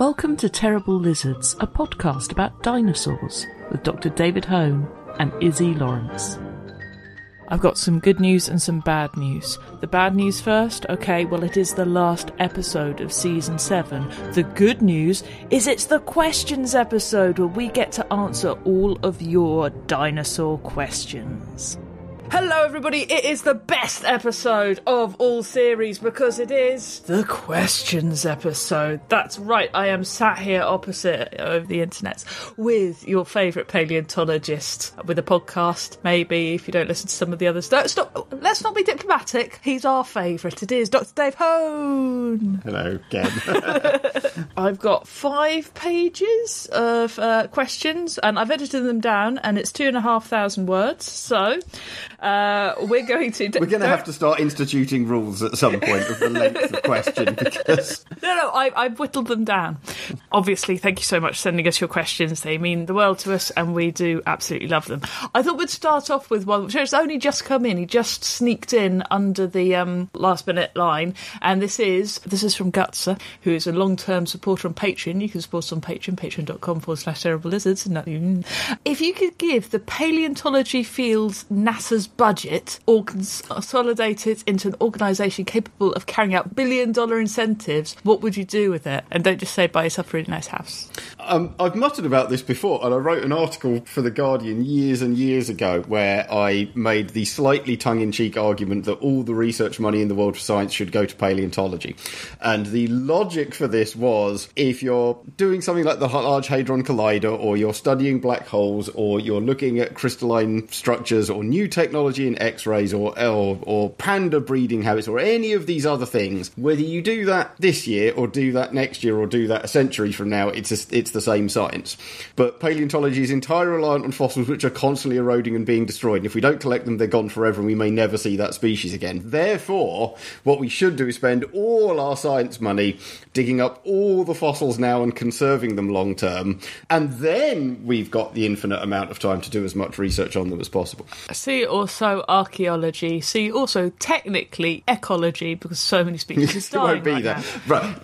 Welcome to Terrible Lizards, a podcast about dinosaurs with Dr. David Hone and Izzy Lawrence. I've got some good news and some bad news. The bad news first? Okay, well, it is the last episode of Season 7. The good news is it's the questions episode where we get to answer all of your dinosaur questions. Hello everybody, it is the best episode of all series because it is the questions episode. That's right, I am sat here opposite over the internet with your favourite paleontologist with a podcast, maybe, if you don't listen to some of the others. No, stop. Let's not be diplomatic, he's our favourite. It is Dr. Dave Hone. Hello again. I've got 5 pages of questions and I've edited them down and it's 2,500 words, so... We're going to have to start instituting rules at some point of the length of question because... I've whittled them down. Obviously, thank you so much for sending us your questions. They mean the world to us and we do absolutely love them. I thought we'd start off with one which has only just come in. He just sneaked in under the last minute line. And this is from Gutzer, who is a long-term supporter on Patreon. You can support us on Patreon, patreon.com/terriblelizards. If you could give the paleontology field's NASA's budget or consolidate it into an organisation capable of carrying out billion-dollar incentives, what would you do with it? And don't just say buy yourself a really nice house. I've muttered about this before, and I wrote an article for The Guardian years and years ago where I made the slightly tongue-in-cheek argument that all the research money in the world for science should go to paleontology. And the logic for this was, if you're doing something like the Large Hadron Collider, or you're studying black holes, or you're looking at crystalline structures, or new technology in x-rays or panda breeding habits or any of these other things, whether you do that this year or do that next year or do that a century from now, it's the same science. But paleontology is entirely reliant on fossils which are constantly eroding and being destroyed, and if we don't collect them they're gone forever and we may never see that species again. Therefore, what we should do is spend all our science money digging up all the fossils now and conserving them long term, and then we've got the infinite amount of time to do as much research on them as possible. See also archaeology. See also technically ecology, because so many species are dying. It won't be right there. Right.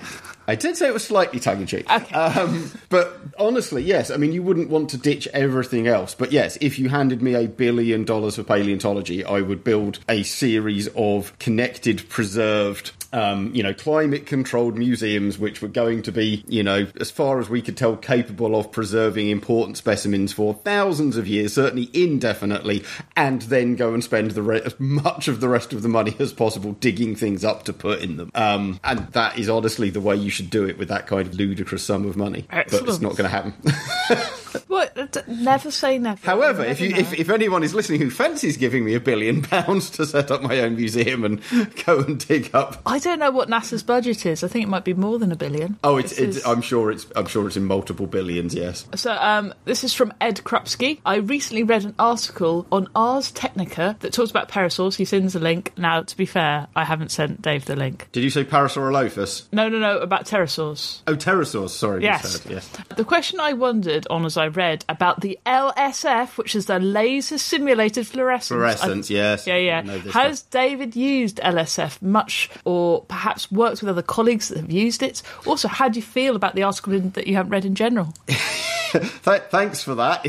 I did say it was slightly tongue-in-cheek. Okay. But honestly, yes, I mean, you wouldn't want to ditch everything else. But yes, if you handed me $1 billion for paleontology, I would build a series of connected, preserved, climate-controlled museums, which were going to be, as far as we could tell, capable of preserving important specimens for thousands of years, certainly indefinitely, and then go and spend as much of the rest of the money as possible digging things up to put in them. And that is honestly the way you should do it with that kind of ludicrous sum of money. Excellent. But it's not going to happen. What? Never say never. However, if anyone is listening who fancies giving me £1 billion to set up my own museum and go and dig up, I don't know what NASA's budget is. I think it might be more than $1 billion. Oh, I'm sure it's in multiple billions. Yes. So this is from Ed Kropski. I recently read an article on Ars Technica that talks about pterosaurs. He sends a link. Now, to be fair, I haven't sent Dave the link. Did you say Parasaurolophus? No. About pterosaurs. Oh, pterosaurs, sorry. Yes. Yes. The question I wondered on as I read about the LSF, which is the laser simulated fluorescence. Fluorescence, yes. Yeah. Has David used LSF much, or perhaps worked with other colleagues that have used it? Also, how do you feel about the article that you haven't read in general? Thanks for that.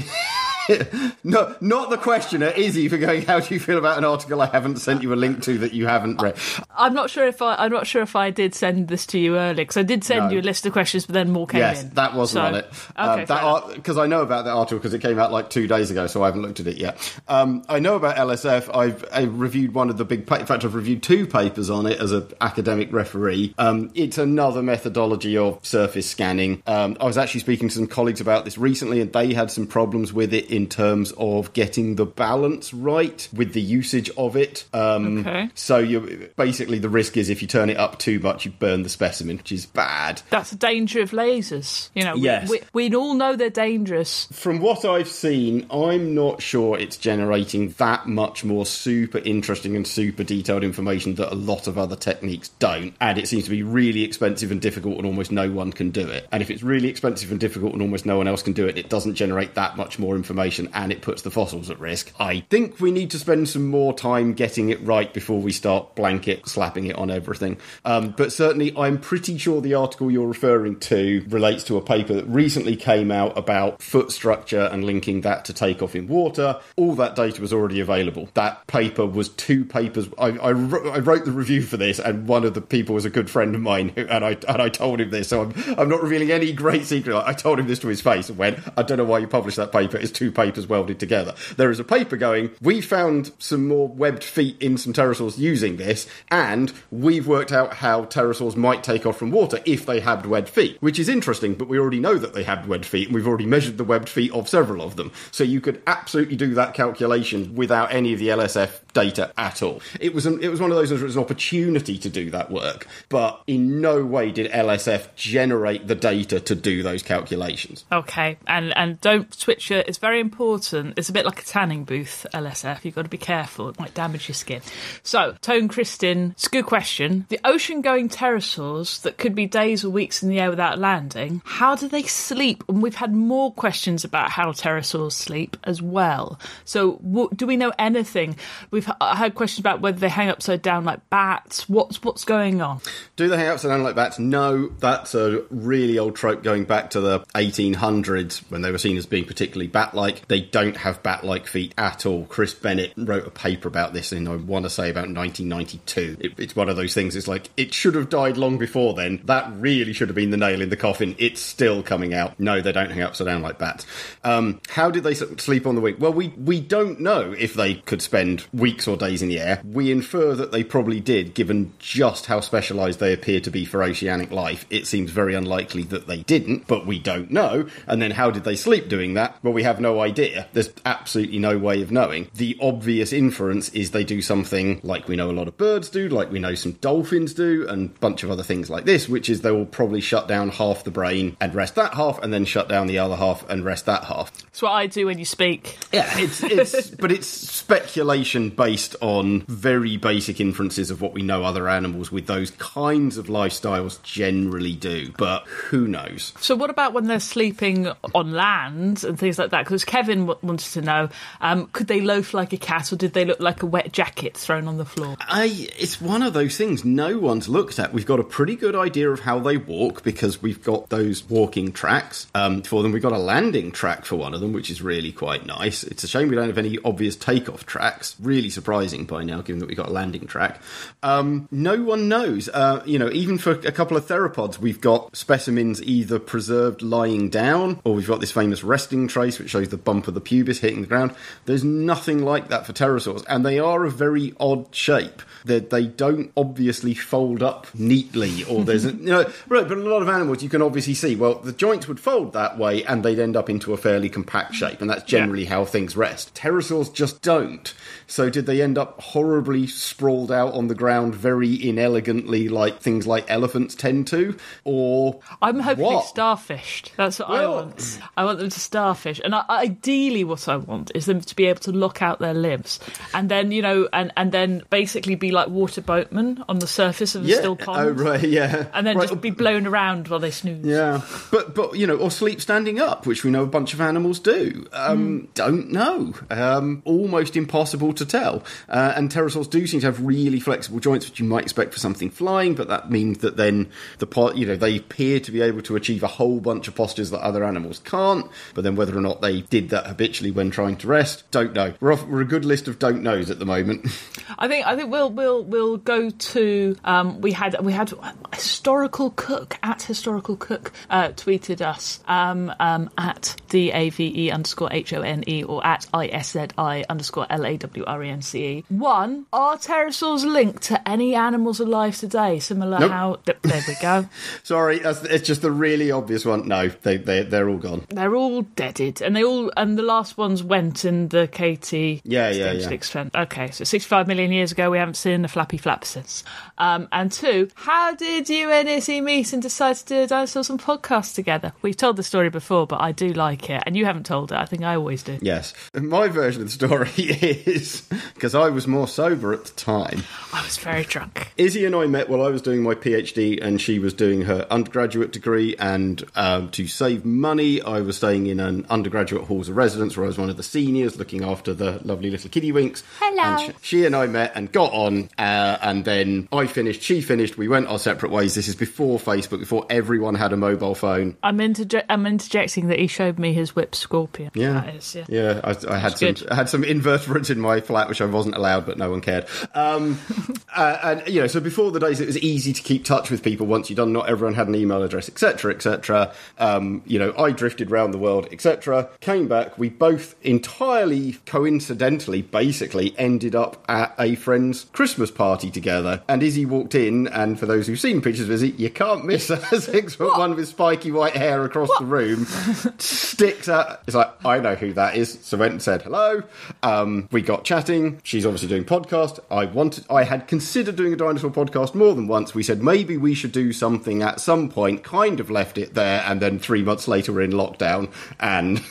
No, not the questioner, Izzy, for going, how do you feel about an article I haven't sent you a link to that you haven't read? I'm not sure if I did send this to you earlier, because I did send you a list of questions, but then more came in. Yes, that wasn't on it. Because I know about that article because it came out like 2 days ago, so I haven't looked at it yet. I know about LSF. I've reviewed one of the big... In fact, I've reviewed 2 papers on it as an academic referee. It's another methodology of surface scanning. I was actually speaking to some colleagues about this recently, and they had some problems with it in terms of getting the balance right with the usage of it. So basically the risk is if you turn it up too much, you burn the specimen, which is bad. That's the danger of lasers. Yes. We all know they're dangerous. From what I've seen, I'm not sure it's generating that much more super interesting and super detailed information that a lot of other techniques don't. And it seems to be really expensive and difficult and almost no one can do it. And if it's really expensive and difficult and almost no one else can do it, it doesn't generate that much more information population and it puts the fossils at risk. I think we need to spend some more time getting it right before we start blanket slapping it on everything. But certainly I'm pretty sure the article you're referring to relates to a paper that recently came out about foot structure and linking that to takeoff in water. All that data was already available. That paper was two papers. I wrote the review for this, and one of the people was a good friend of mine, and I told him this, so I'm not revealing any great secret. I told him this to his face and went, I don't know why you published that paper. It's two papers welded together. There is a paper going, we found some more webbed feet in some pterosaurs using this, and we've worked out how pterosaurs might take off from water if they have webbed feet, which is interesting, but we already know that they have webbed feet, and we've already measured the webbed feet of several of them. So you could absolutely do that calculation without any of the LSF data at all. It was one of those, it was an opportunity to do that work, but in no way did LSF generate the data to do those calculations. Okay, and don't switch it. It's very important. It's a bit like a tanning booth, LSF. You've got to be careful. It might damage your skin. So, Tone Kristin, it's a good question. The ocean-going pterosaurs that could be days or weeks in the air without landing, how do they sleep? And we've had more questions about how pterosaurs sleep as well. So do we know anything? We've had questions about whether they hang upside down like bats. What's going on? Do they hang upside down like bats? No, that's a really old trope going back to the 1800s when they were seen as being particularly bat-like. They don't have bat-like feet at all. Chris Bennett wrote a paper about this in, I want to say, about 1992. It's one of those things, it's like, it should have died long before then. That really should have been the nail in the coffin. It's still coming out. No, they don't hang upside down like bats. How did they sleep on the wing? Well, we don't know if they could spend weeks or days in the air. We infer that they probably did, given just how specialised they appear to be for oceanic life. It seems very unlikely that they didn't, but we don't know. And then how did they sleep doing that? Well, we have no idea. There's absolutely no way of knowing. The obvious inference is they do something like we know a lot of birds do, like we know some dolphins do, and a bunch of other things like this, which is they will probably shut down half the brain and rest that half, and then shut down the other half and rest that half. That's what I do when you speak. Yeah, it's but it's speculation based on very basic inferences of what we know other animals with those kinds of lifestyles generally do, but who knows? So what about when they're sleeping on land and things like that? Because Kevin wanted to know, could they loaf like a cat, or did they look like a wet jacket thrown on the floor? It's one of those things no one's looked at. We've got a pretty good idea of how they walk because we've got those walking tracks for them. We've got a landing track for one of them, which is really quite nice. It's a shame we don't have any obvious takeoff tracks. Really surprising by now, given that we've got a landing track. No one knows. Even for a couple of theropods, we've got specimens either preserved lying down, or we've got this famous resting trace, which shows the bump of the pubis hitting the ground. There's nothing like that for pterosaurs, and they are a very odd shape. They don't obviously fold up neatly, or there's right, but a lot of animals you can obviously see, well, the joints would fold that way and they'd end up into a fairly compact shape, and that's generally how things rest. Pterosaurs just don't. So did they end up horribly sprawled out on the ground very inelegantly, like things like elephants tend to? Or I'm hopefully starfished. That's what I want. I want them to starfish, and ideally what I want is them to be able to lock out their limbs, and then and then basically be like water boatmen on the surface of a still pond. Oh, right, yeah. And then just be blown around while they snooze. Yeah, but or sleep standing up, which we know a bunch of animals do. Don't know. Almost impossible to tell. And pterosaurs do seem to have really flexible joints, which you might expect for something flying, but that means that then they appear to be able to achieve a whole bunch of postures that other animals can't. But then whether or not they did that habitually when trying to rest, don't know. We're a good list of don't knows at the moment. I think we'll go to we had Historical Cook at Historical Cook tweeted us at DAVE_HONE or at ISZI_LAWRENCE. One, are pterosaurs linked to any animals alive today? Similar how... There we go. Sorry, it's just the really obvious one. No, they're all gone. They're all deaded. And the last ones went in the KT... extent. Okay, so 65 million years ago, we haven't seen a flappy flap since. And two, how did you and Izzy meet and decide to do a Dinosaurs and Podcast together? We've told the story before, but I do like it. And you haven't told it. I think I always do. Yes. My version of the story is because I was more sober at the time. I was very drunk. Izzy and I met while I was doing my PhD and she was doing her undergraduate degree, and to save money, I was staying in an undergraduate halls of residence where I was one of the seniors looking after the lovely little kiddywinks. Hello. And she and I met and got on, and then I finished, she finished, we went our separate ways. This is before Facebook, before everyone had a mobile phone. I'm interjecting that he showed me his whip scorpion. Yeah. That is, yeah. Yeah, I had some good. I had some invertebrates in my flat, which I wasn't allowed, but no one cared. And, you know, so before the days, it was easy to keep touch with people once you'd done. Not everyone had an email address, etc., etc. You know, I drifted round the world, etc. Came back. We both entirely coincidentally, basically, ended up at a friend's Christmas party together. And Izzy walked in, and for those who've seen pictures of Izzy, you can't miss her. 6'1" with spiky white hair across the room, sticks out. It's like, I know who that is. So went and said hello. We got chatting. She's obviously doing podcast. I had considered doing a dinosaur podcast more than once. We said maybe we should do something at some point, kind of left it there, and then 3 months later we're in lockdown and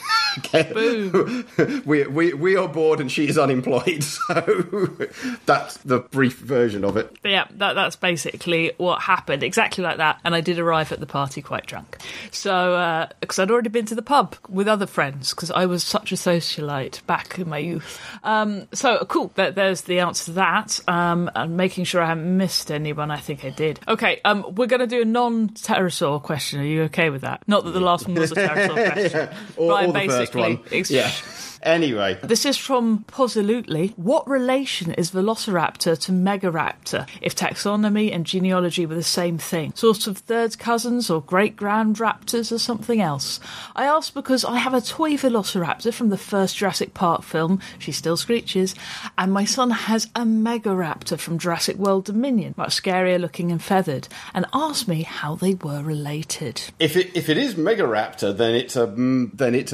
we are bored and she is unemployed. So that's the brief version of it. But yeah, that's basically what happened. Exactly like that. And I did arrive at the party quite drunk. So, because I'd already been to the pub with other friends, because I was such a socialite back in my youth. So, cool, there's the answer to that. And making sure I haven't missed anyone, I think I did. Okay, we're going to do a non-pterosaur question. Are you okay with that? Not that the last one was a pterosaur question. Yeah. Or the first one. Yeah. Anyway. This is from Posolutely. What relation is Velociraptor to Megaraptor, if taxonomy and genealogy were the same thing? Sort of third cousins or great-grand raptors or something else? I ask because I have a toy Velociraptor from the first Jurassic Park film, she still screeches, and my son has a Megaraptor from Jurassic World Dominion, much scarier looking and feathered, and asked me how they were related. If it is Megaraptor, then it's a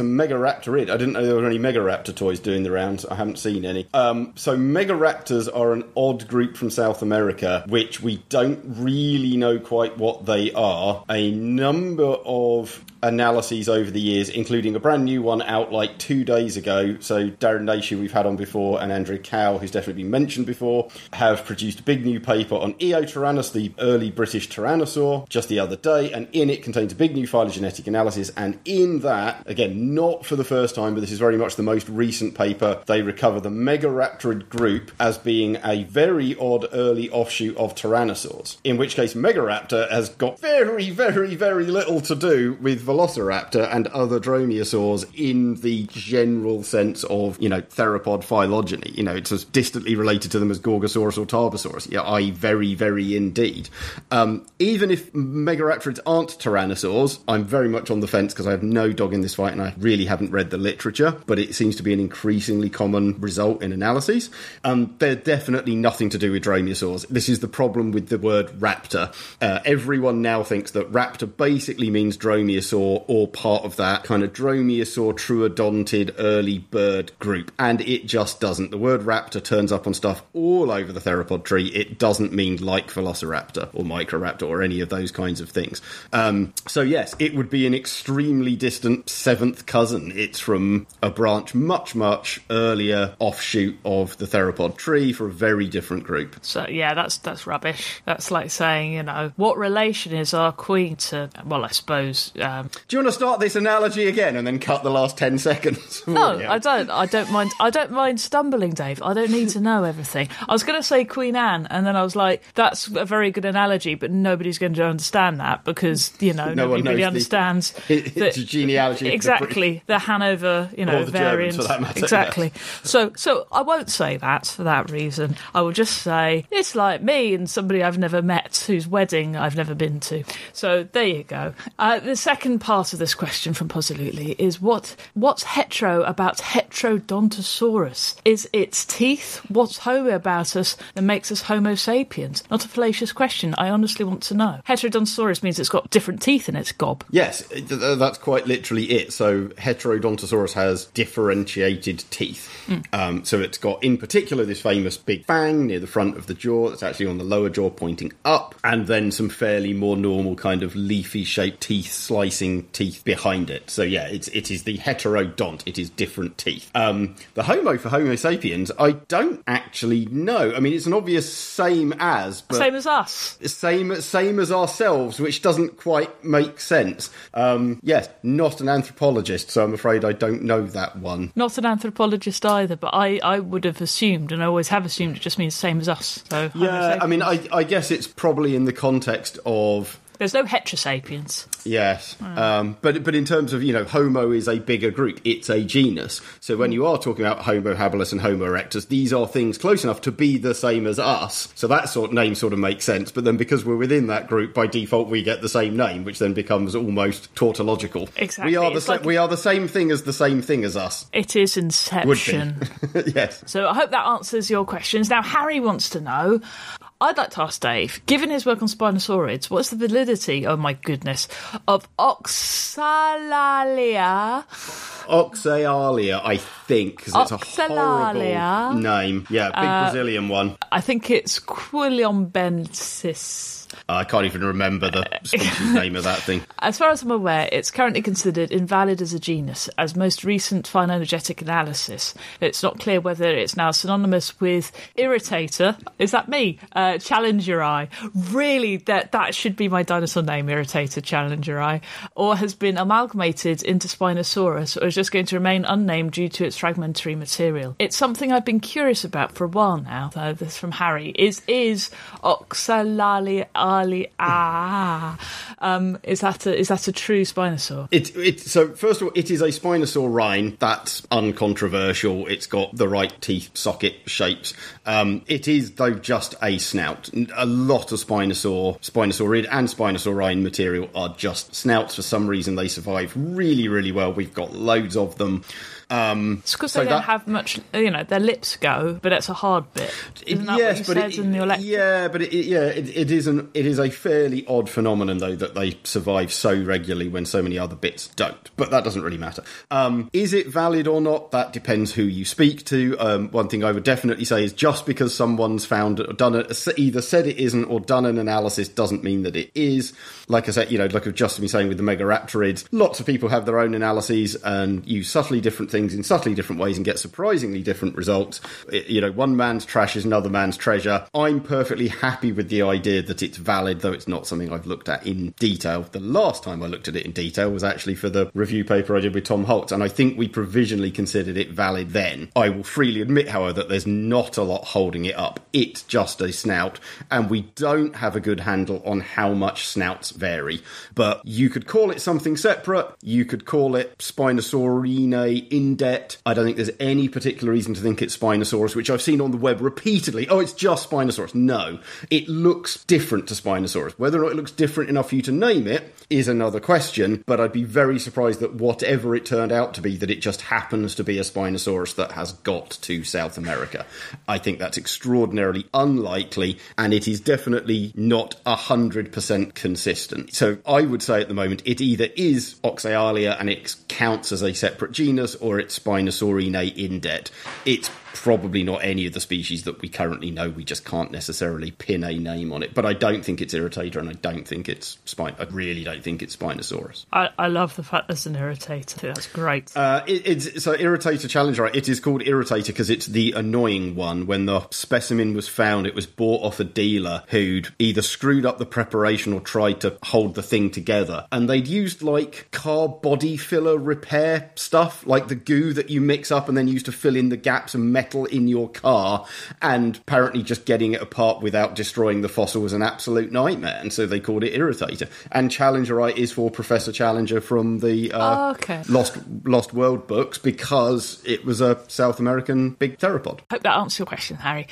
Megaraptorid. I didn't know there were any Megaraptor toys doing the rounds. I haven't seen any. So Megaraptors are an odd group from South America, which we don't really know quite what they are. A number of analyses over the years, including a brand new one out like 2 days ago. So Darren Nash, who we've had on before, and Andrew Cowell, who's definitely been mentioned before, have produced a big new paper on Eotyrannus, the early British tyrannosaur, just the other day, and in it contains a big new phylogenetic analysis, and in that, again, not for the first time, but this is very much the most recent paper, they recover the Megaraptorid group as being a very odd early offshoot of tyrannosaurs, in which case Megaraptor has got very, very, very little to do with Velociraptor and other dromaeosaurs in the general sense of, you know, theropod phylogeny. You know, it's as distantly related to them as Gorgosaurus or Tarbosaurus. Yeah, i.e. very, very indeed. Even if Megaraptorids aren't tyrannosaurs, I'm very much on the fence because I have no dog in this fight and I really haven't read the literature, but it seems to be an increasingly common result in analyses. They're definitely nothing to do with dromaeosaurs. This is the problem with the word raptor. Everyone now thinks that raptor basically means dromaeosaur or part of that kind of dromaeosaur, truodontid, early bird group. And it just doesn't. The word raptor turns up on stuff all over the theropod tree. It doesn't mean like Velociraptor or Microraptor or any of those kinds of things. So yes, it would be an extremely distant seventh cousin. It's from a branch much, much earlier offshoot of the theropod tree for a very different group. So yeah, that's rubbish. That's like saying, you know, what relation is our queen to, well, I suppose... Do you want to start this analogy again and then cut the last 10 seconds? No, yeah. I don't mind. I don't mind stumbling, Dave. I don't need to know everything. I was going to say Queen Anne, and then I was like, "That's a very good analogy," but nobody's going to understand that because, you know, nobody really understands the genealogy. Exactly, the Hanover, you know, or the variant. Germans, for that matter, exactly. Yes. So I won't say that for that reason. I will just say it's like me and somebody I've never met whose wedding I've never been to. So there you go. The second part of this question from Posolutely is what's hetero about Heterodontosaurus? Is its teeth? What's homo about us that makes us Homo sapiens? Not a fallacious question. I honestly want to know. Heterodontosaurus means it's got different teeth in its gob. Yes, that's quite literally it. So Heterodontosaurus has differentiated teeth. So it's got, in particular, this famous big fang near the front of the jaw that's actually on the lower jaw pointing up, and then some fairly more normal kind of leafy shaped teeth slicing missing teeth behind it. So yeah, it is the heterodont. It is different teeth. The Homo for Homo sapiens, I don't actually know. I mean, it's an obvious same as, but same as us, same as ourselves, which doesn't quite make sense. Yes, not an anthropologist, so I'm afraid I don't know that one. Not an anthropologist either, but I would have assumed, and I always have assumed, it just means same as us. So yeah, I mean, I guess it's probably in the context of. There's no heterosapiens. Yes. But in terms of, you know, Homo is a bigger group. It's a genus. So when you are talking about Homo habilis and Homo erectus, these are things close enough to be the same as us. So that name sort of makes sense. But then because we're within that group, by default, we get the same name, which then becomes almost tautological. Exactly. We are the same thing as us. It is inception. Yes. So I hope that answers your questions. Now, Harry wants to know... I'd like to ask Dave, given his work on Spinosaurids, what's the validity, oh my goodness, of Oxalalia? Oxalalia, I think, because it's a horrible name. Yeah, big Brazilian one. I think it's Quilombensis. I can't even remember the species name of that thing. As far as I'm aware, it's currently considered invalid as a genus, as most recent phylogenetic analysis. It's not clear whether it's now synonymous with Irritator. Is that me? Challengeri. Really, that should be my dinosaur name, Irritator challengeri. Or has been amalgamated into Spinosaurus, or is just going to remain unnamed due to its fragmentary material. It's something I've been curious about for a while now, though. This from Harry. Is Oxalalia... Is that a true Spinosaur? So first of all, it is a Spinosaurinae. That's uncontroversial. It's got the right teeth socket shapes. It is, though, just a snout. A lot of Spinosaurid and Spinosaurinae material are just snouts. For some reason, they survive really, really well. We've got loads of them. It's because they don't have much, you know, their lips go, but that's a hard bit. It is a fairly odd phenomenon, though, that they survive so regularly when so many other bits don't. But that doesn't really matter. Is it valid or not? That depends who you speak to. One thing I would definitely say is just because someone's found or done it, either said it isn't or done an analysis, doesn't mean that it is. Like I said, you know, like I've just been saying with the Megaraptorids, lots of people have their own analyses and use subtly different things in subtly different ways and get surprisingly different results. You know, one man's trash is another man's treasure. I'm perfectly happy with the idea that it's valid, though it's not something I've looked at in detail. The last time I looked at it in detail was actually for the review paper I did with Tom Holt, and I think we provisionally considered it valid then. I will freely admit, however, that there's not a lot holding it up. It's just a snout, and we don't have a good handle on how much snouts vary. But you could call it something separate. You could call it Spinosaurinae in debt. I don't think there's any particular reason to think it's Spinosaurus, which I've seen on the web repeatedly. Oh, it's just Spinosaurus. No, it looks different to Spinosaurus. Whether or not it looks different enough for you to name it is another question, but I'd be very surprised that whatever it turned out to be, that it just happens to be a Spinosaurus that has got to South America. I think that's extraordinarily unlikely, and it is definitely not 100% consistent. So I would say at the moment it either is Oxalalia and it counts as a separate genus, or it's Spinosaurinae in debt. It's probably not any of the species that we currently know. We just can't necessarily pin a name on it. But I don't think it's Irritator, and I don't think it's I really don't think it's Spinosaurus. I love the fact there's an Irritator. That's great. It's Irritator challengeri. It is called Irritator because it's the annoying one. When the specimen was found, it was bought off a dealer who'd either screwed up the preparation or tried to hold the thing together. And they'd used, like, car body filler repair stuff, like the goo that you mix up and then use to fill in the gaps and metal in your car, and apparently just getting it apart without destroying the fossil was an absolute nightmare, and so they called it Irritator. And Challengerite is for Professor Challenger from the Lost World books, because it was a South American big theropod. Hope that answers your question, Harry.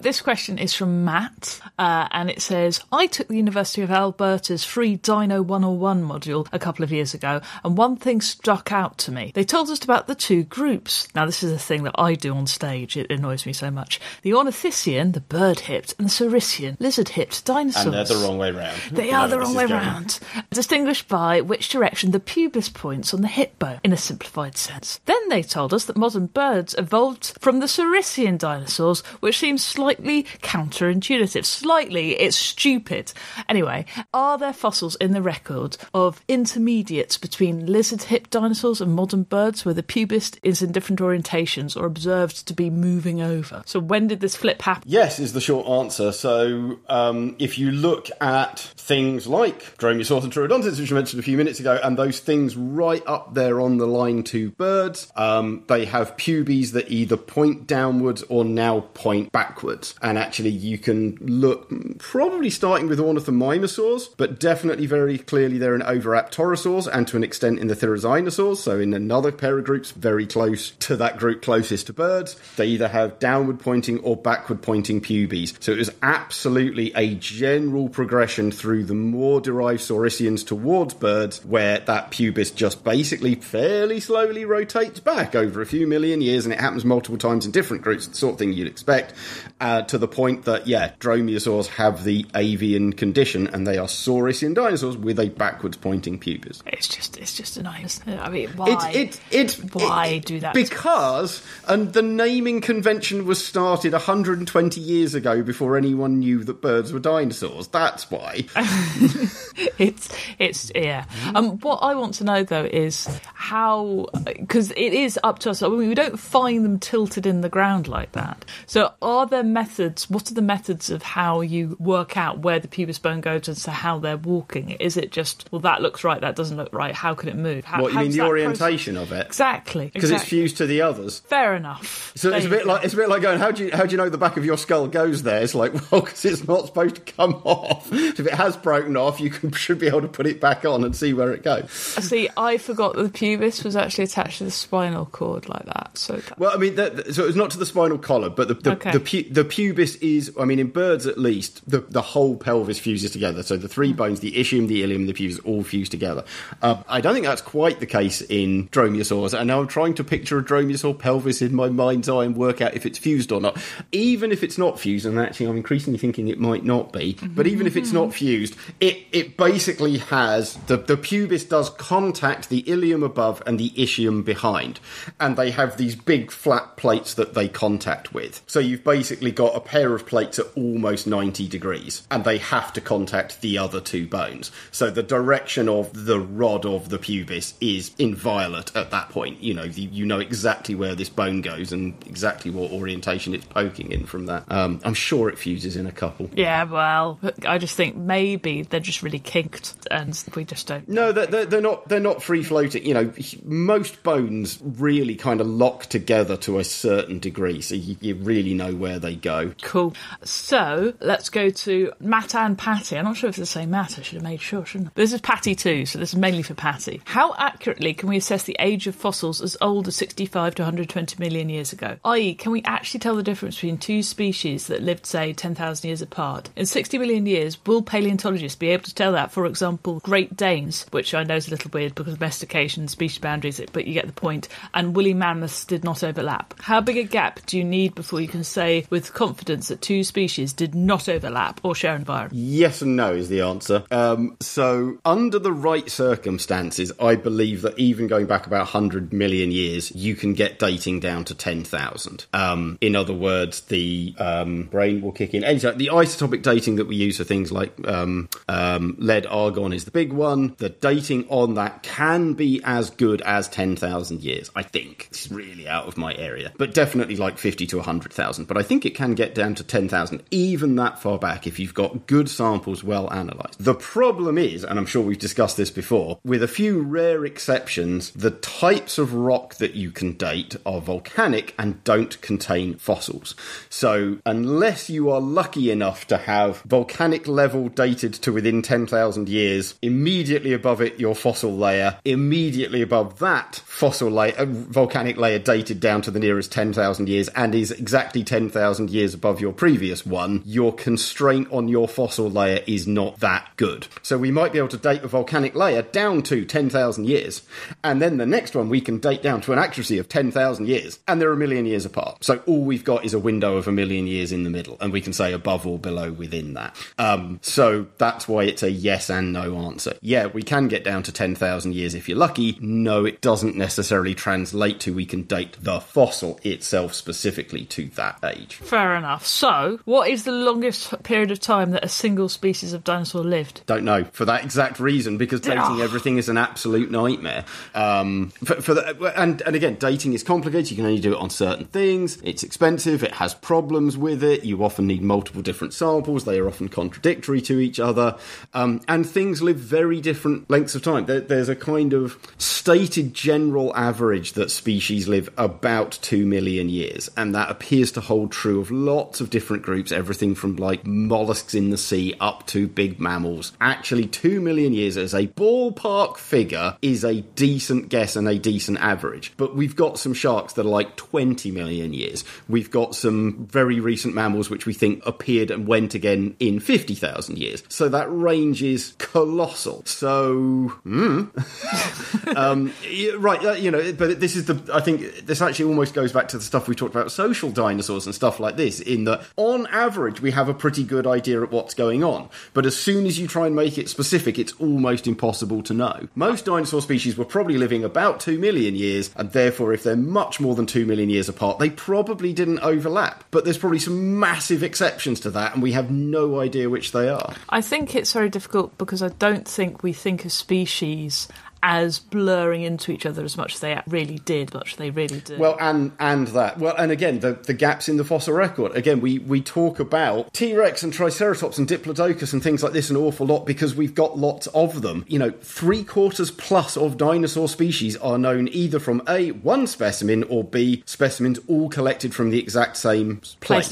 This question is from Matt, and it says, I took the University of Alberta's free Dino 101 module a couple of years ago, and one thing stuck out to me. They told us about the two groups. Now, this is a thing that I do on stage. age, it annoys me so much. The Ornithischian, the bird-hipped, and the Cerisean, lizard-hipped dinosaurs. And they're the wrong way round. They are the wrong way round. Distinguished by which direction the pubis points on the hip bone, in a simplified sense. Then they told us that modern birds evolved from the Cerisean dinosaurs, which seems slightly counterintuitive. Slightly, it's stupid. Anyway, are there fossils in the record of intermediates between lizard-hipped dinosaurs and modern birds where the pubis is in different orientations or observed to be moving over? So when did this flip happen? Yes, is the short answer. So if you look at things like Dromaeosaurs and Pterodontids, which you mentioned a few minutes ago, and those things right up there on the line to birds, they have pubes that either point downwards or now point backwards. And actually you can look, probably starting with ornithomimosaurs, but definitely very clearly they're in Oviraptorosaurs and to an extent in the Therizinosaurs, so in another pair of groups very close to that group closest to birds. They either have downward pointing or backward pointing pubes. So it was absolutely a general progression through the more derived Sauricians towards birds, where that pubis just basically fairly slowly rotates back over a few million years, and it happens multiple times in different groups, the sort of thing you'd expect, to the point that, yeah, Dromaeosaurs have the avian condition and they are Saurician dinosaurs with a backwards pointing pubis. It's just annoying, isn't it? I mean, why? Why do that? Because, and the naming convention was started 120 years ago before anyone knew that birds were dinosaurs. That's why. Yeah. What I want to know, though, is how, because it is up to us. I mean, we don't find them tilted in the ground like that. So are there methods, what are the methods of how you work out where the pubis bone goes and so how they're walking? Is it just, well, that looks right, that doesn't look right, how can it move? How, what, you mean the orientation process? Of it? Exactly. Because it's fused to the others. Fair enough. So there it's a bit like going, how do you know the back of your skull goes there? It's like, well, because it's not supposed to come off. If it has broken off, you should be able to put it back on and see where it goes. See, I forgot that the pubis was actually attached to the spinal cord like that. So that... Well, I mean, so it's not to the spinal column, but the pubis is, I mean, in birds at least, the whole pelvis fuses together. So the three bones, the ischium, the ilium, the pubis, all fuse together. I don't think that's quite the case in dromaeosaurs, and now I'm trying to picture a dromaeosaur pelvis in my mind's eye and work out if it's fused or not. Even if it's not fused, and actually I'm increasingly thinking it might not be, but even if it's not fused, it basically has, the pubis does contact the ilium above and the ischium behind, and they have these big flat plates that they contact with. So you've basically got a pair of plates at almost 90 degrees, and they have to contact the other two bones. So the direction of the rod of the pubis is inviolate at that point. You know exactly where this bone goes and exactly what orientation it's poking in from that. I'm sure it fuses in a couple. Yeah, well, I just think maybe they're just really kinked and we just don't... No, they're not free-floating. You know, most bones really kind of lock together to a certain degree, so you really know where they go. Cool. So, let's go to Matt and Patty. I'm not sure if it's the same Matt. I should have made sure, shouldn't I? This is Patty too, so this is mainly for Patty. How accurately can we assess the age of fossils as old as 65 to 120 million years ago? i.e., can we actually tell the difference between two species that lived, say, 10,000 years apart? In 60 million years, will paleontologists be able to tell that, for example, Great Danes, which I know is a little weird because of domestication, species boundaries, but you get the point, and woolly mammoths did not overlap? How big a gap do you need before you can say with confidence that two species did not overlap or share environment? Yes and no is the answer. So under the right circumstances, I believe that even going back about 100 million years, you can get dating down to 10,000. In other words, the brain will kick in. The isotopic dating that we use for things like lead argon is the big one. The dating on that can be as good as 10,000 years, I think. It's really out of my area, but definitely like 50 to 100,000. But I think it can get down to 10,000, even that far back, if you've got good samples well analysed. The problem is, and I'm sure we've discussed this before, with a few rare exceptions, the types of rock that you can date are volcanic and don't contain fossils. So unless you are lucky enough to have volcanic level dated to within 10,000 years, immediately above it your fossil layer, immediately above that fossil layer, volcanic layer dated down to the nearest 10,000 years and is exactly 10,000 years above your previous one, your constraint on your fossil layer is not that good. So we might be able to date a volcanic layer down to 10,000 years, and then the next one we can date down to an accuracy of 10,000 years, and there are a million 1 million years apart. So all we've got is a window of 1 million years in the middle, and we can say above or below within that. So that's why it's a yes and no answer. Yeah, we can get down to 10,000 years if you're lucky. No, it doesn't necessarily translate to we can date the fossil itself specifically to that age. Fair enough. So what is the longest period of time that a single species of dinosaur lived? Don't know, for that exact reason, because dating everything is an absolute nightmare. And again, dating is complicated. You can only do it on certain things. It's expensive. It has problems with it. You often need multiple different samples. They are often contradictory to each other. And things live very different lengths of time. There's a kind of stated general average that species live about 2 million years. And that appears to hold true of lots of different groups, everything from like mollusks in the sea up to big mammals. Actually, 2 million years as a ballpark figure is a decent guess and a decent average. But we've got some sharks that are like 20 million years. We've got some very recent mammals which we think appeared and went again in 50,000 years. So that range is colossal. So, right, you know, but this is I think this actually almost goes back to the stuff we talked about, social dinosaurs and stuff like this, in that on average we have a pretty good idea of what's going on. But as soon as you try and make it specific, it's almost impossible to know. Most dinosaur species were probably living about 2 million years, and therefore if they're much more than 2 million years apart, they probably didn't overlap. But there's probably some massive exceptions to that, and we have no idea which they are. I think it's very difficult because I don't think we think of species as blurring into each other as much as they really did, Well, and that. Well, and again, the gaps in the fossil record. Again, we talk about T-Rex and Triceratops and Diplodocus and things like this an awful lot because we've got lots of them. You know, 3/4 plus of dinosaur species are known either from A, one specimen, or B, specimens all collected from the exact same place.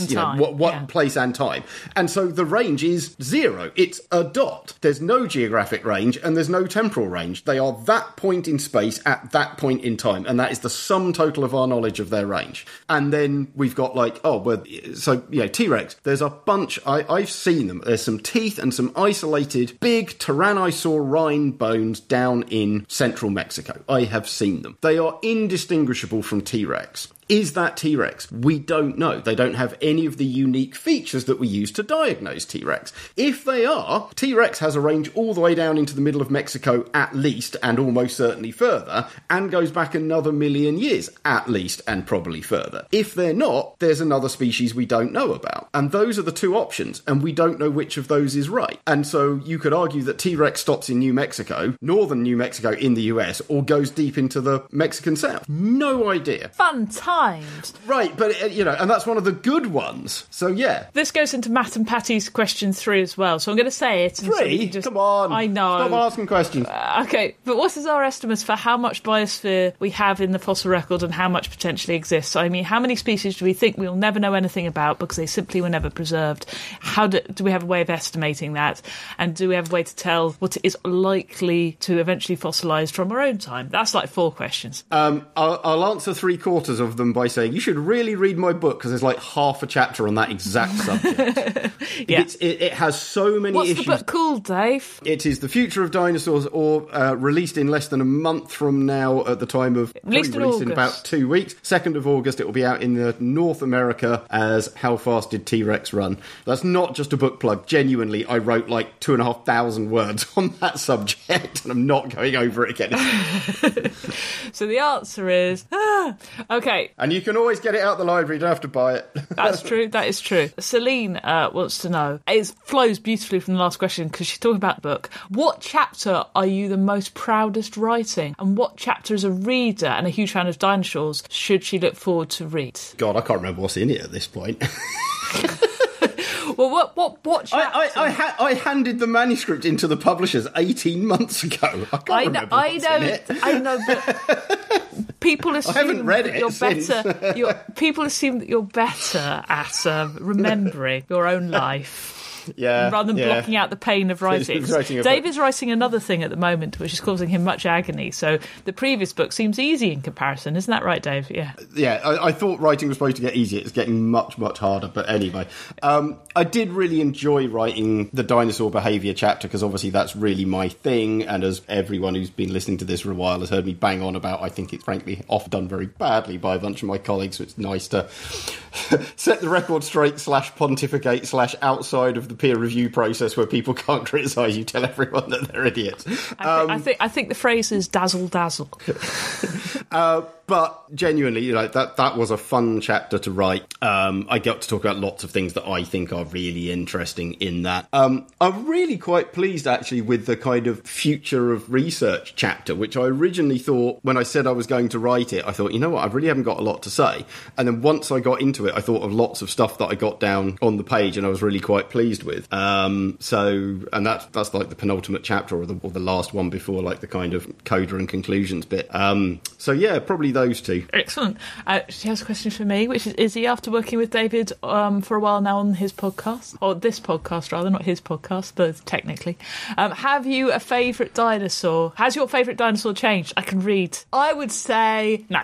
Place and time. And so the range is zero. It's a dot. There's no geographic range and there's no temporal range. They are that point in space at that point in time, and that is the sum total of our knowledge of their range. And then we've got T-Rex, there's a bunch, I've seen them, there's some teeth and some isolated big tyrannosaurine bones down in central Mexico. I have seen them. They are indistinguishable from T-Rex. Is that T-Rex? We don't know. They don't have any of the unique features that we use to diagnose T-Rex. If they are, T-Rex has a range all the way down into the middle of Mexico at least, and almost certainly further, and goes back another 1 million years at least, and probably further. If they're not, there's another species we don't know about. And those are the two options, and we don't know which of those is right. And so you could argue that T-Rex stops in New Mexico, northern New Mexico in the US, or goes deep into the Mexican South. No idea. Fantastic. Right, but, you know, and that's one of the good ones. So, yeah. This goes into Matt and Patty's question 3 as well. So I'm going to say it. 3? Come on. I know. Stop asking questions. Okay, but what is our estimates for how much biosphere we have in the fossil record and how much potentially exists? I mean, how many species do we think we'll never know anything about because they simply were never preserved? How do we have a way of estimating that? And do we have a way to tell what is likely to eventually fossilise from our own time? That's like 4 questions. I'll answer 3/4 of them by saying you should really read my book because there's like half a chapter on that exact subject. Yeah. It has so many issues. What's the book called, Dave? It is The Future of Dinosaurs, or released in less than a month from now at the time of release in about 2 weeks. 2nd of August, it will be out in the North America as How Fast Did T-Rex Run? That's not just a book plug. Genuinely, I wrote like 2,500 words on that subject and I'm not going over it again. So the answer is... okay. And you can always get it out the library, you don't have to buy it. That's true, that is true. Celine wants to know, it flows beautifully from the last question because she's talking about the book, what chapter are you the most proudest writing? And what chapter as a reader and a huge fan of dinosaurs should she look forward to read? God, I can't remember what's in it at this point. Well, what chapter? I handed the manuscript into the publishers 18 months ago. I can't remember what's in it. But people assume I haven't read it since. People assume that you're better at remembering your own life. Yeah, rather than blocking out the pain of writing. David's writing another thing at the moment, which is causing him much agony. So the previous book seems easy in comparison. Isn't that right, Dave? Yeah. Yeah, I thought writing was supposed to get easier. It's getting much, much harder. But anyway, I did really enjoy writing the dinosaur behaviour chapter because obviously that's really my thing. And as everyone who's been listening to this for a while has heard me bang on about, I think it's frankly often done very badly by a bunch of my colleagues. So it's nice to set the record straight / pontificate / outside of the peer review process where people can't criticise you. Tell everyone that they're idiots. I think the phrase is dazzle, dazzle. But genuinely, you know, that was a fun chapter to write. I got to talk about lots of things that I think are really interesting in that. I'm really quite pleased, actually, with the kind of future of research chapter, which I originally thought, when I said I was going to write it, I thought, you know what, I really haven't got a lot to say. And then once I got into it, I thought of lots of stuff that I got down on the page and I was really quite pleased with. And that's like the penultimate chapter or the last one before, like, the kind of coda and conclusions bit. So, yeah, probably those two. Excellent. She has a question for me, which is, Izzy, after working with David for a while now on his podcast, or this podcast rather, not his podcast, both technically, have you a favourite dinosaur? Has your favourite dinosaur changed? I can read. I would say no.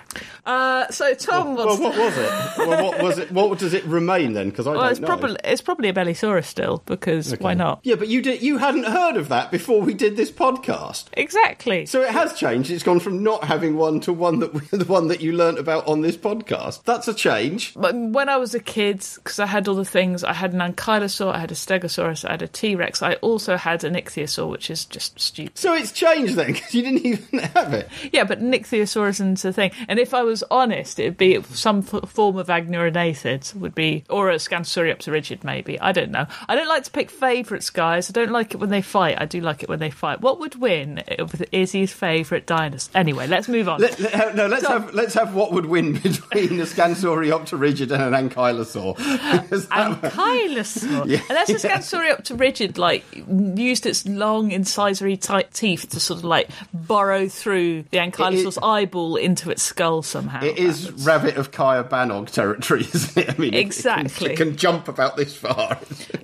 So Tom wants. Well, what was it? What was it? What does it remain then? Because I don't know. It's probably a Abelisaurus still, because okay. Why not? Yeah, but you hadn't heard of that before we did this podcast. Exactly. So it has changed. It's gone from not having one to the one that you learnt about on this podcast. That's a change. But when I was a kid, because I had all the things, I had an ankylosaur, I had a stegosaurus, I had a T-Rex, I also had an ichthyosaur, which is just stupid. So it's changed then, because you didn't even have it. Yeah, but an ichthyosaur isn't a thing. And if I was honest, it'd be some form of agnuridathid, or a Scansoriopsis rigid, maybe. I don't know. I don't like to pick favourites, guys. I don't like it when they fight. I do like it when they fight. What would win with Izzy's favourite dinosaur? Anyway, let's move on. Let's have what would win between a Scansoriopsis rigid and an ankylosaur. Ankylosaur? Yeah. Unless a Scansoriopsis rigid, like, used its long incisory type teeth to sort of, like, burrow through the ankylosaur's eyeball into its skull somehow. It is Rabbit of Kaya Bannog territory, isn't it? I mean, exactly. It can jump about this far.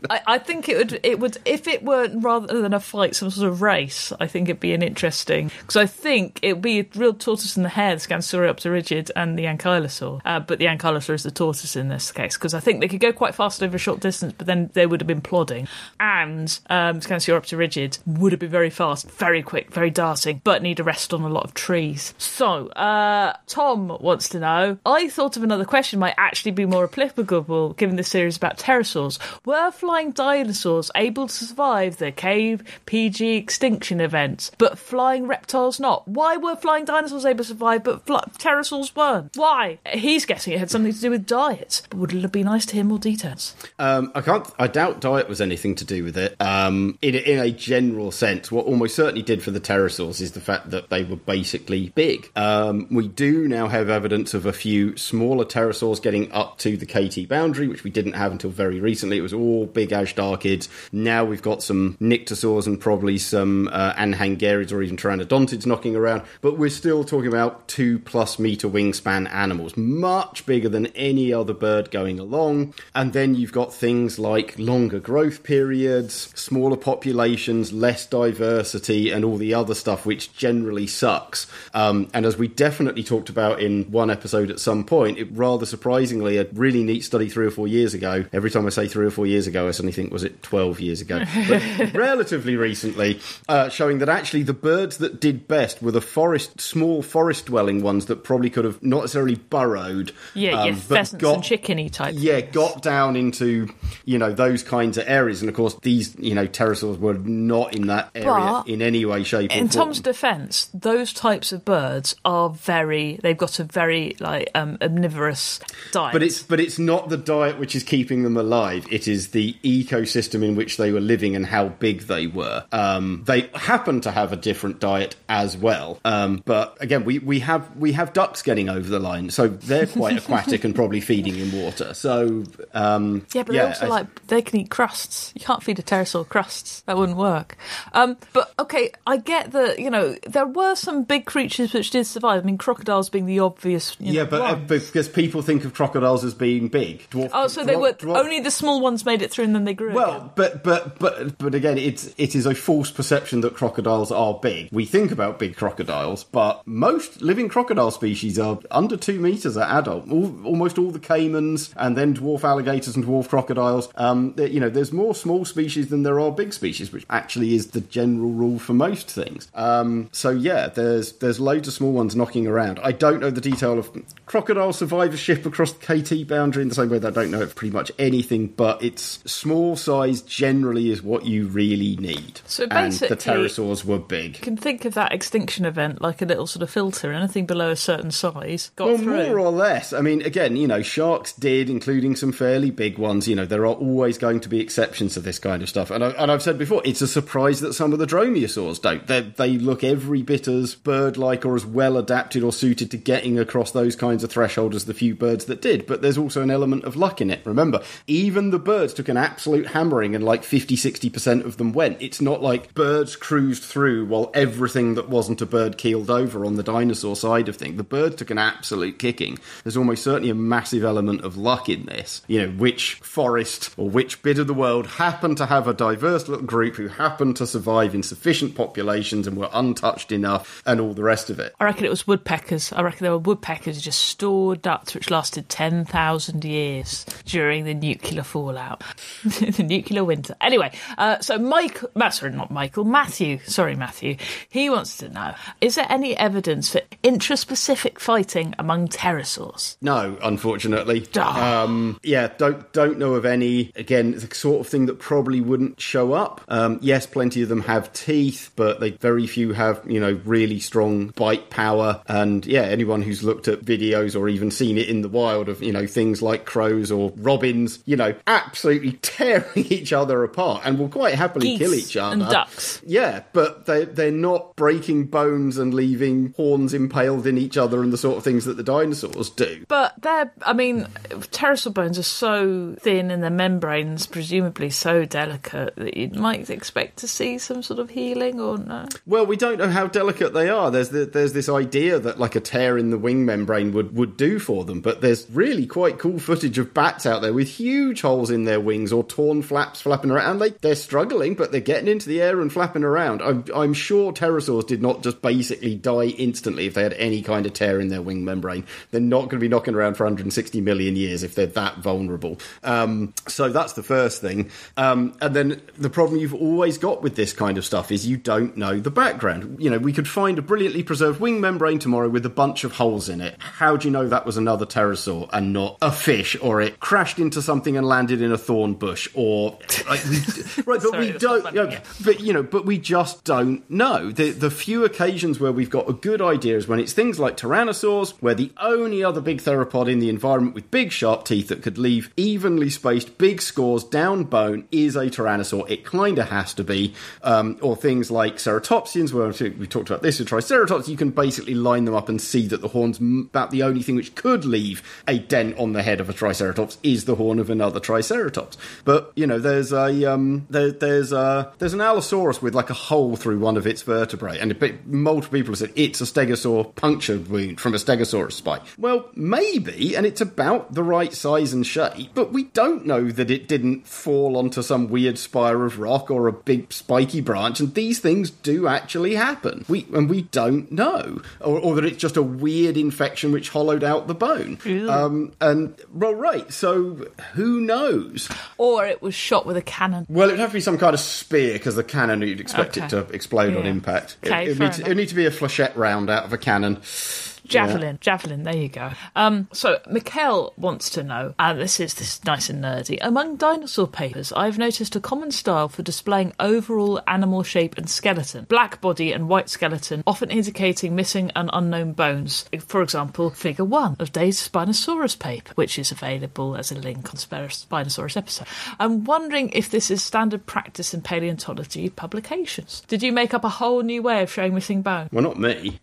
I think it would, if it were, rather than a fight, some sort of race, I think it'd be an interesting, because I think it'd be a real tortoise in the hare, the Scansoriopsis rigid and the ankylosaur. But the ankylosaur is the tortoise in this case, because I think they could go quite fast over a short distance, but then they would have been plodding. And Scansoriopsis rigid would have been very fast, very quick, very darting, but need a rest on a lot of trees. So, Tom wants to know, I thought of another question might actually be more applicable given this series about pterosaurs. Were flying dinosaurs able to survive the KPG extinction event, but flying reptiles not? Why were flying dinosaurs able to survive, but pterosaurs weren't? Why? He's guessing it had something to do with diet, but would it be nice to hear more details? I doubt diet was anything to do with it. In a general sense, what almost certainly did for the pterosaurs is the fact that they were basically big. We do now have evidence of a few smaller pterosaurs getting up to the KT boundary, which we didn't have until very recently. It was all big Ashdarchids. Now we've got some nyctosaurs and probably some Anhangarids or even Pteranodontids knocking around, but we're still talking about 2+ metre wingspan animals, much bigger than any other bird going along. And then you've got things like longer growth periods, smaller populations, less diversity, and all the other stuff which generally sucks. And as we definitely talked about in one episode at some point, it rather surprisingly, a really neat study 3 or 4 years ago, every time I say 3 or 4 years ago, I suddenly think, was it 12 years ago? But relatively recently, showing that actually the birds that did best were the small forest-dwelling ones that probably could have not necessarily burrowed. Yeah, pheasants and chickeny type. Yeah, things. Got down into, you know, those kinds of areas. And of course, these, you know, pterosaurs were not in that area in any way, shape or form. In Tom's defence, those types of birds are they've got a very, like, omnivorous diet. But it's not the diet which is keeping them alive. It is the ecosystem in which they were living and how big they were. They happen to have a different diet as well. But again, we have have ducks getting over the line, so they're quite aquatic and probably feeding in water. So but they can eat crusts. You can't feed a pterosaur crusts. That wouldn't work. But okay, I get that, you know, there were some big creatures which did survive. I mean, crocodiles being the obvious. Because people think of crocodiles as being big. Only the small ones made it through and then they grew. But again, it is a false perception that crocodiles are big. We think about big crocodiles, but most living crocodile species are under 2 meters at adult. Almost all the caimans, and then dwarf alligators and dwarf crocodiles. There's more small species than there are big species, which actually is the general rule for most things. There's loads of small ones knocking around. I don't know the detail of crocodile survivorship across the KT boundary in the same way that I don't know of pretty much anything, but its small size generally is what you really need. So basically, and the pterosaurs were big. You can think of that extinction event like a little sort of filter. Anything below a certain size got through. More or less. I mean, again, you know, sharks did, including some fairly big ones. You know, there are always going to be exceptions to this kind of stuff. And I've said before, it's a surprise that some of the dromaeosaurs don't. They look every bit as bird-like or as well adapted or suited to getting across those kinds of thresholds as the few birds that did. But there's also an element of luck in it. Remember, even the birds took an absolute hammering and like 50-60% of them went. It's not like birds cruised through while everything that wasn't a bird keeled over on the dinosaur side of things. The birds took an absolute kicking. There's almost certainly a massive element of luck in this. You know, which forest or which bit of the world happened to have a diverse little group who happened to survive in sufficient populations and were untouched enough and all the rest of it. I reckon it was woodpeckers. I reckon there were woodpeckers who just stored ducks which lasted 10,000 years during the nuclear fallout. The nuclear winter. Anyway, so Matthew, he wants to know, is there any evidence for intraspecific fighting among pterosaurs? No, unfortunately. Don't know of any. Again, it's the sort of thing that probably wouldn't show up. Yes, plenty of them have teeth, but very few have, you know, really strong bite power. And yeah, anyone who's looked at videos or even seen it in the wild of, you know, things like crows or robins, you know, absolutely tearing each other apart and will quite happily kill each other. And ducks. Yeah, but they're not breaking bones and leaving horns impaled in each other and the sort of things that the dinosaurs do. But pterosaur bones are so thin and their membranes presumably so delicate that you might expect to see some sort of healing or no? Well, we don't know how delicate they are. There's this idea that like a tear in the wing membrane would do for them, but there's really quite cool footage of bats out there with huge holes in their wings or torn flaps flapping around. And they're struggling, but they're getting into the air and flapping around. I'm sure pterosaurs did not just basically die instantly if they had any kind of tear in their wing membrane. They're not going to be knocking around for 160 million years if they're that vulnerable. So that's the first thing. And then the problem you've always got with this kind of stuff is you don't know the background. You know, we could find a brilliantly preserved wing membrane tomorrow with a bunch of holes in it. How do you know that was another pterosaur and not a fish, or it crashed into something and landed in a thorn bush, or we just don't know. The few occasions where we've got a good idea is when it's things like tyrannosaurs, where the only other big theropod in the environment with big sharp teeth that could leave evenly spaced big scores down bone is a tyrannosaur. It kind of has to be. Or things like ceratopsians, where we talked about this with triceratops, you can basically line them up and see that the horn's about the only thing which could leave a dent on the head of a triceratops is the horn of another triceratops. But, you know, there's an Allosaurus with like a hole through one of its vertebrae, and multiple people have said it's a stegosaur punctured wound from a stegosaurus spike. Well, maybe, and it's about the right size and shape, but we don't know that it didn't fall onto some weird spire of rock or a big spiky branch, and these things do actually happen. We don't know, or that it's just a weird infection which hollowed out the bone. So who knows? Or it was shot with a cannon. Well, it would have to be some kind of spear, because the cannon you'd expect it to explode on impact. Okay, it would need to be a flechette round out of a cannon. Javelin, there you go. So Mikhail wants to know, and this is nice and nerdy, among dinosaur papers, I've noticed a common style for displaying overall animal shape and skeleton, black body and white skeleton, often indicating missing and unknown bones. For example, figure 1 of Dave's Spinosaurus paper, which is available as a link on Spinosaurus episode. I'm wondering if this is standard practice in paleontology publications. Did you make up a whole new way of showing missing bone? Well, not me.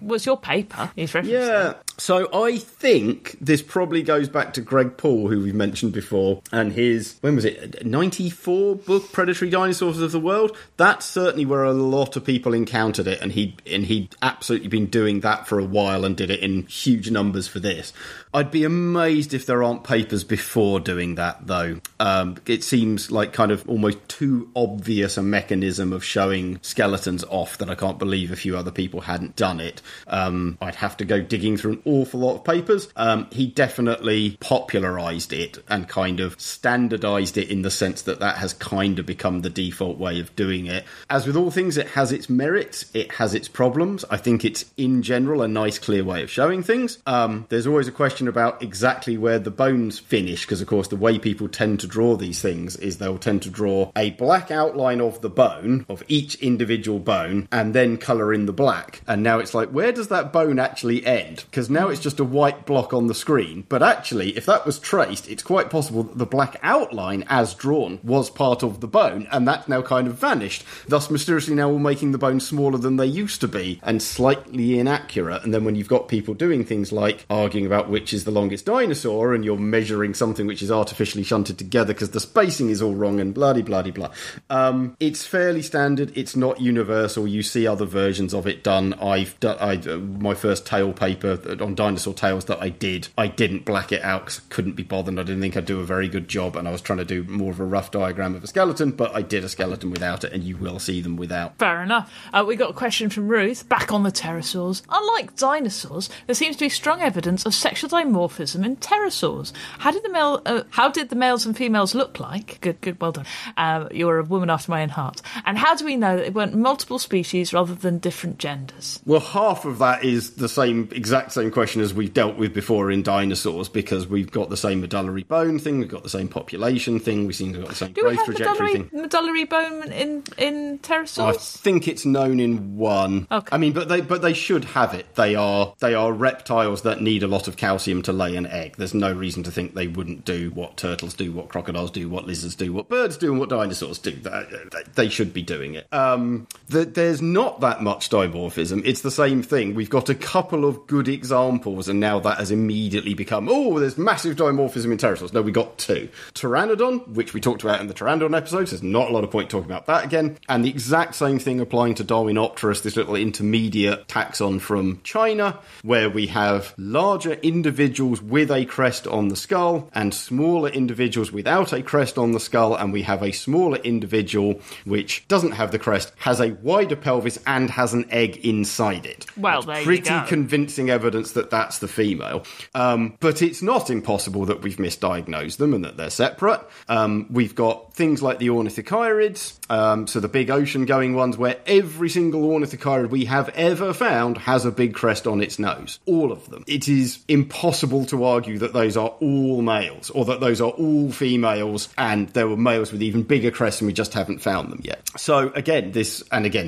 Was your paper? these references. Yeah. So I think this probably goes back to Greg Paul, who we've mentioned before, and his, when was it, 94 book, Predatory Dinosaurs of the World? That's certainly where a lot of people encountered it, and he'd absolutely been doing that for a while and did it in huge numbers for this. I'd be amazed if there aren't papers before doing that, though. It seems like kind of almost too obvious a mechanism of showing skeletons off that I can't believe a few other people hadn't done it. I'd have to go digging through an awful lot of papers. He definitely popularised it and kind of standardised it in the sense that that has kind of become the default way of doing it. As with all things, it has its merits, it has its problems. I think it's, in general, a nice, clear way of showing things. There's always a question about exactly where the bones finish, because of course the way people tend to draw these things is they'll tend to draw a black outline of the bone, of each individual bone, and then colour in the black. And now it's like, where does that bone actually end? Because now it's just a white block on the screen, but actually if that was traced, it's quite possible that the black outline as drawn was part of the bone, and that's now kind of vanished, thus mysteriously now all making the bone smaller than they used to be and slightly inaccurate. And then when you've got people doing things like arguing about which is the longest dinosaur, and you're measuring something which is artificially shunted together because the spacing is all wrong and blah-de-blah-de-blah. It's fairly standard. It's not universal. You see other versions of it done. I've done my first tail paper on dinosaur tails that I did. I didn't black it out because I couldn't be bothered. I didn't think I'd do a very good job, and I was trying to do more of a rough diagram of a skeleton, but I did a skeleton without it, and you will see them without. Fair enough. We got a question from Ruth, back on the pterosaurs. Unlike dinosaurs, there seems to be strong evidence of sexual dimorphism in pterosaurs. How did the males and females look like? Good, well done. You're a woman after my own heart. And how do we know that it weren't multiple species rather than different genders? Well, half of that is the exact same question as we've dealt with before in dinosaurs, because we've got the same medullary bone thing, we've got the same population thing, we seem to have got the same growth trajectory thing. Do we have medullary bone in pterosaurs? I think it's known in one. Okay. I mean, but they should have it. They are reptiles that need a lot of calcium to lay an egg. There's no reason to think they wouldn't do what turtles do, what crocodiles do, what lizards do, what birds do, and what dinosaurs do. They should be doing it. There's not that much dimorphism. It's the same thing. We've got a couple of good examples, and now that has immediately become, there's massive dimorphism in pterosaurs. No, we got two. Pteranodon, which we talked about in the Pteranodon episodes, there's not a lot of point talking about that again. And the exact same thing applying to Darwinopterus, this little intermediate taxon from China, where we have larger individuals with a crest on the skull and smaller individuals without a crest on the skull, and we have a smaller individual which doesn't have the crest, has a wider pelvis, and has an egg inside it. Well, there you go. Pretty convincing evidence that that's the female. But it's not impossible that we've misdiagnosed them and that they're separate. We've got things like the ornithochirids, so the big ocean-going ones, where every single ornithochirid we have ever found has a big crest on its nose. All of them. It is impossible to argue that those are all males, or that those are all females, and there were males with even bigger crests and we just haven't found them yet. So again,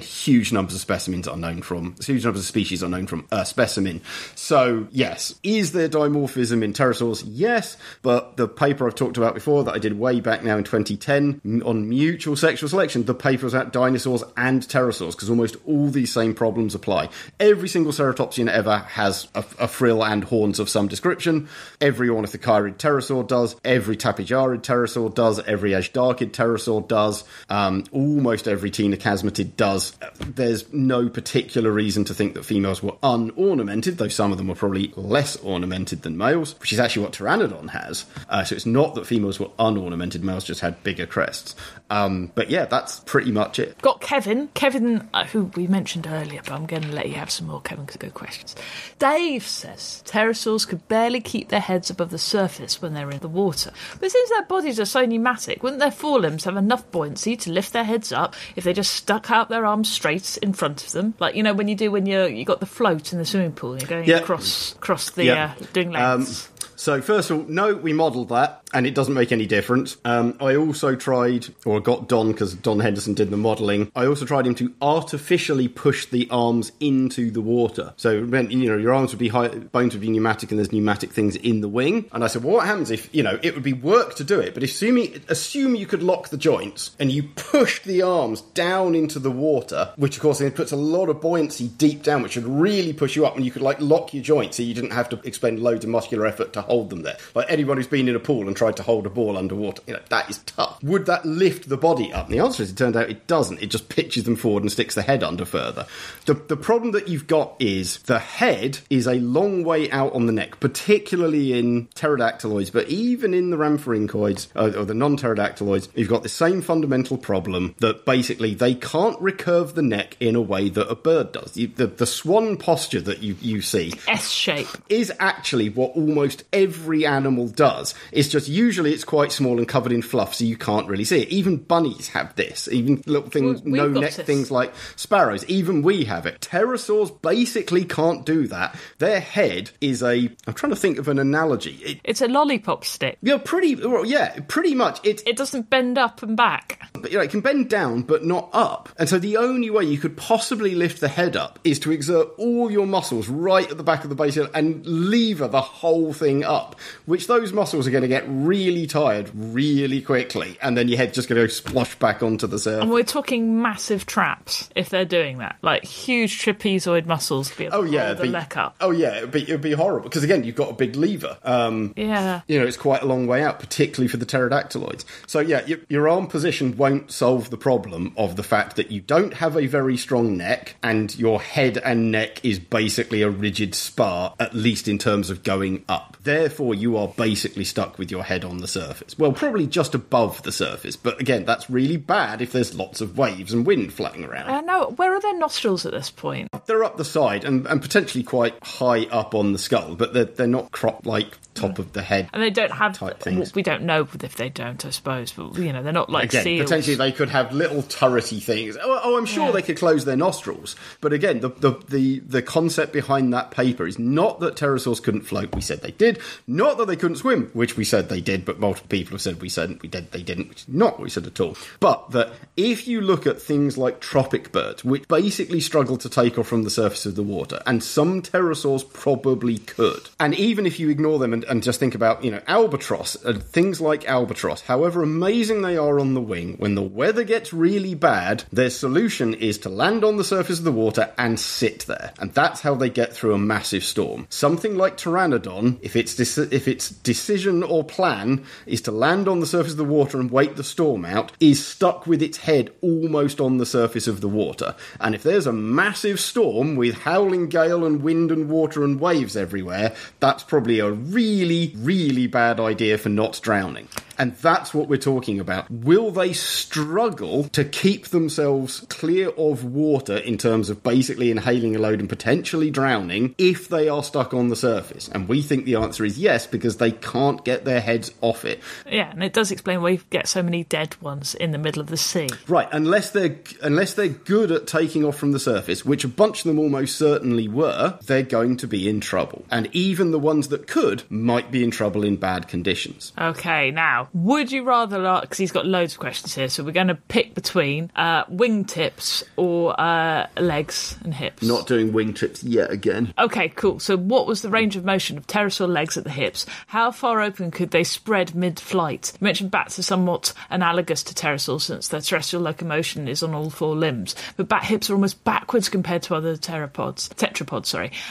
huge numbers of specimens are known from, huge numbers of species are known from a specimen. So yes, is there dimorphism in pterosaurs? Yes, but the paper I've talked about before that I did way back now in 2010 on mutual sexual selection, the paper was about dinosaurs and pterosaurs, because almost all these same problems apply. Every single ceratopsian ever has a frill and horns of some description. Every ornithochirid pterosaur does, every tapijarid pterosaur does, every ashdarchid pterosaur does, almost every tinacasmatid does. There's no particular reason to think that females were unornamented, though some of them were probably less ornamented than males, which is actually what Pteranodon has. So it's not that females were unornamented, males just had bigger crests. But yeah, that's pretty much it. Got Kevin. Kevin, who we mentioned earlier, but I'm going to let you have some more, Kevin, because good questions. Dave says, pterosaurs could barely keep their heads above the surface when they're in the water. But since their bodies are so pneumatic, wouldn't their forelimbs have enough buoyancy to lift their heads up if they just stuck out their arms straight in front of them? Like, you know, when you got the float in the swimming pool and you're going across the doing lengths. So first of all, no, we modelled that, and it doesn't make any difference. I also tried, or got Don, because Don Henderson did the modelling, I also tried him to artificially push the arms into the water. So it meant, you know, your arms would be high, bones would be pneumatic, and there's pneumatic things in the wing. And I said, well, what happens if, you know, it would be work to do it, but assume you could lock the joints, and you pushed the arms down into the water, which of course then puts a lot of buoyancy deep down, which would really push you up, and you could, like, lock your joints so you didn't have to expend loads of muscular effort to hold them there. Like anyone who's been in a pool and tried to hold a ball underwater, you know, that is tough. Would that lift the body up? And the answer is, it turned out it doesn't. It just pitches them forward and sticks the head under further. The problem that you've got is the head is a long way out on the neck, particularly in pterodactyloids, but even in the rhamphorhynchoids, or the non-pterodactyloids, you've got the same fundamental problem that basically they can't recurve the neck in a way that a bird does. The swan posture that you see, S shape, is actually what almost every animal does. It's just usually it's quite small and covered in fluff, so you can't really see it. Even bunnies have this. Even little things, no neck things like sparrows. Even we have it. Pterosaurs basically can't do that. Their head is a... I'm trying to think of an analogy. It's a lollipop stick. Yeah, pretty much. It doesn't bend up and back. But, you know, it can bend down, but not up. And so the only way you could possibly lift the head up is to exert all your muscles right at the back of the base and lever the whole thing up, which those muscles are going to get really tired really quickly, and then your head's just going to go splosh back onto the surface. And we're talking massive traps if they're doing that, like huge trapezoid muscles to be able to hold the neck up. Oh yeah, it'd be horrible, because again, you've got a big lever. You know, it's quite a long way out, particularly for the pterodactyloids. So yeah, your arm position won't solve the problem of the fact that you don't have a very strong neck, and your head and neck is basically a rigid spar, at least in terms of going up. Therefore, you are basically stuck with your head on the surface. Well, probably just above the surface, but again, that's really bad if there's lots of waves and wind flapping around. No, where are their nostrils at this point? They're up the side and potentially quite high up on the skull, but they're not cropped like top of the head. And they don't have type things. We don't know if they don't, I suppose, but you know, they're not like, again, seals. Potentially they could have little turrety things. Oh, I'm sure they could close their nostrils. But again, the concept behind that paper is not that pterosaurs couldn't float, we said they did, not that they couldn't swim, which we said they did, but multiple people have said they didn't, which is not what we said at all. But that if you look at things like tropic birds, which basically struggle to take off from the surface of the water, and some pterosaurs probably could. And even if you ignore them and just think about, you know, albatross and things like albatross, however amazing they are on the wing, when the weather gets really bad, their solution is to land on the surface of the water and sit there. And that's how they get through a massive storm. Something like Pteranodon, if its decision or plan is to land on the surface of the water and wait the storm out, is stuck with its head almost on the surface of the water. And if there's a massive storm with howling gale and wind and water and waves everywhere, that's probably a really, really bad idea for not drowning. And that's what we're talking about. Will they struggle to keep themselves clear of water in terms of basically inhaling a load and potentially drowning if they are stuck on the surface? And we think the answer is yes, because they can't get their heads off it. Yeah, and it does explain why you get so many dead ones in the middle of the sea. Right, unless they're good at taking off from the surface, which a bunch of them almost certainly were, they're going to be in trouble. And even the ones that could might be in trouble in bad conditions. Okay, now, would you rather, because he's got loads of questions here, so we're going to pick between wingtips or legs and hips. Not doing wingtips yet again. Okay, cool. So what was the range of motion of pterosaur legs at the hips? How far open could they spread mid-flight? You mentioned bats are somewhat analogous to pterosaurs since their terrestrial locomotion is on all four limbs, but bat hips are almost backwards compared to other tetrapods,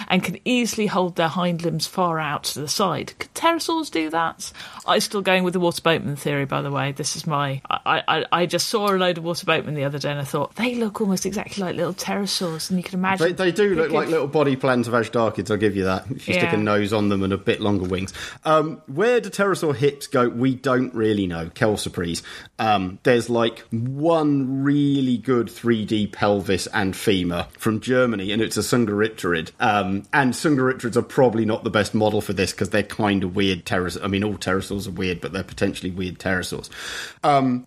and can easily hold their hind limbs far out to the side. Could pterosaurs do that? I'm still going with the water boatman theory, by the way. This is my... I just saw a load of water boatmen the other day and I thought, they look almost exactly like little pterosaurs, and you can imagine... They do look like little body plans of Ashdarchids, I'll give you that. If you stick a nose on them and a bit longer wings. Where do pterosaur hips go? We don't really know. Kelsapries. There's like one really good 3D pelvis and femur from Germany, and it's a Sungaripterid. And Sungaripterids are probably not the best model for this because they're kind of weird pterosaurs. I mean, all pterosaurs are weird, but they're potentially essentially weird pterosaurs.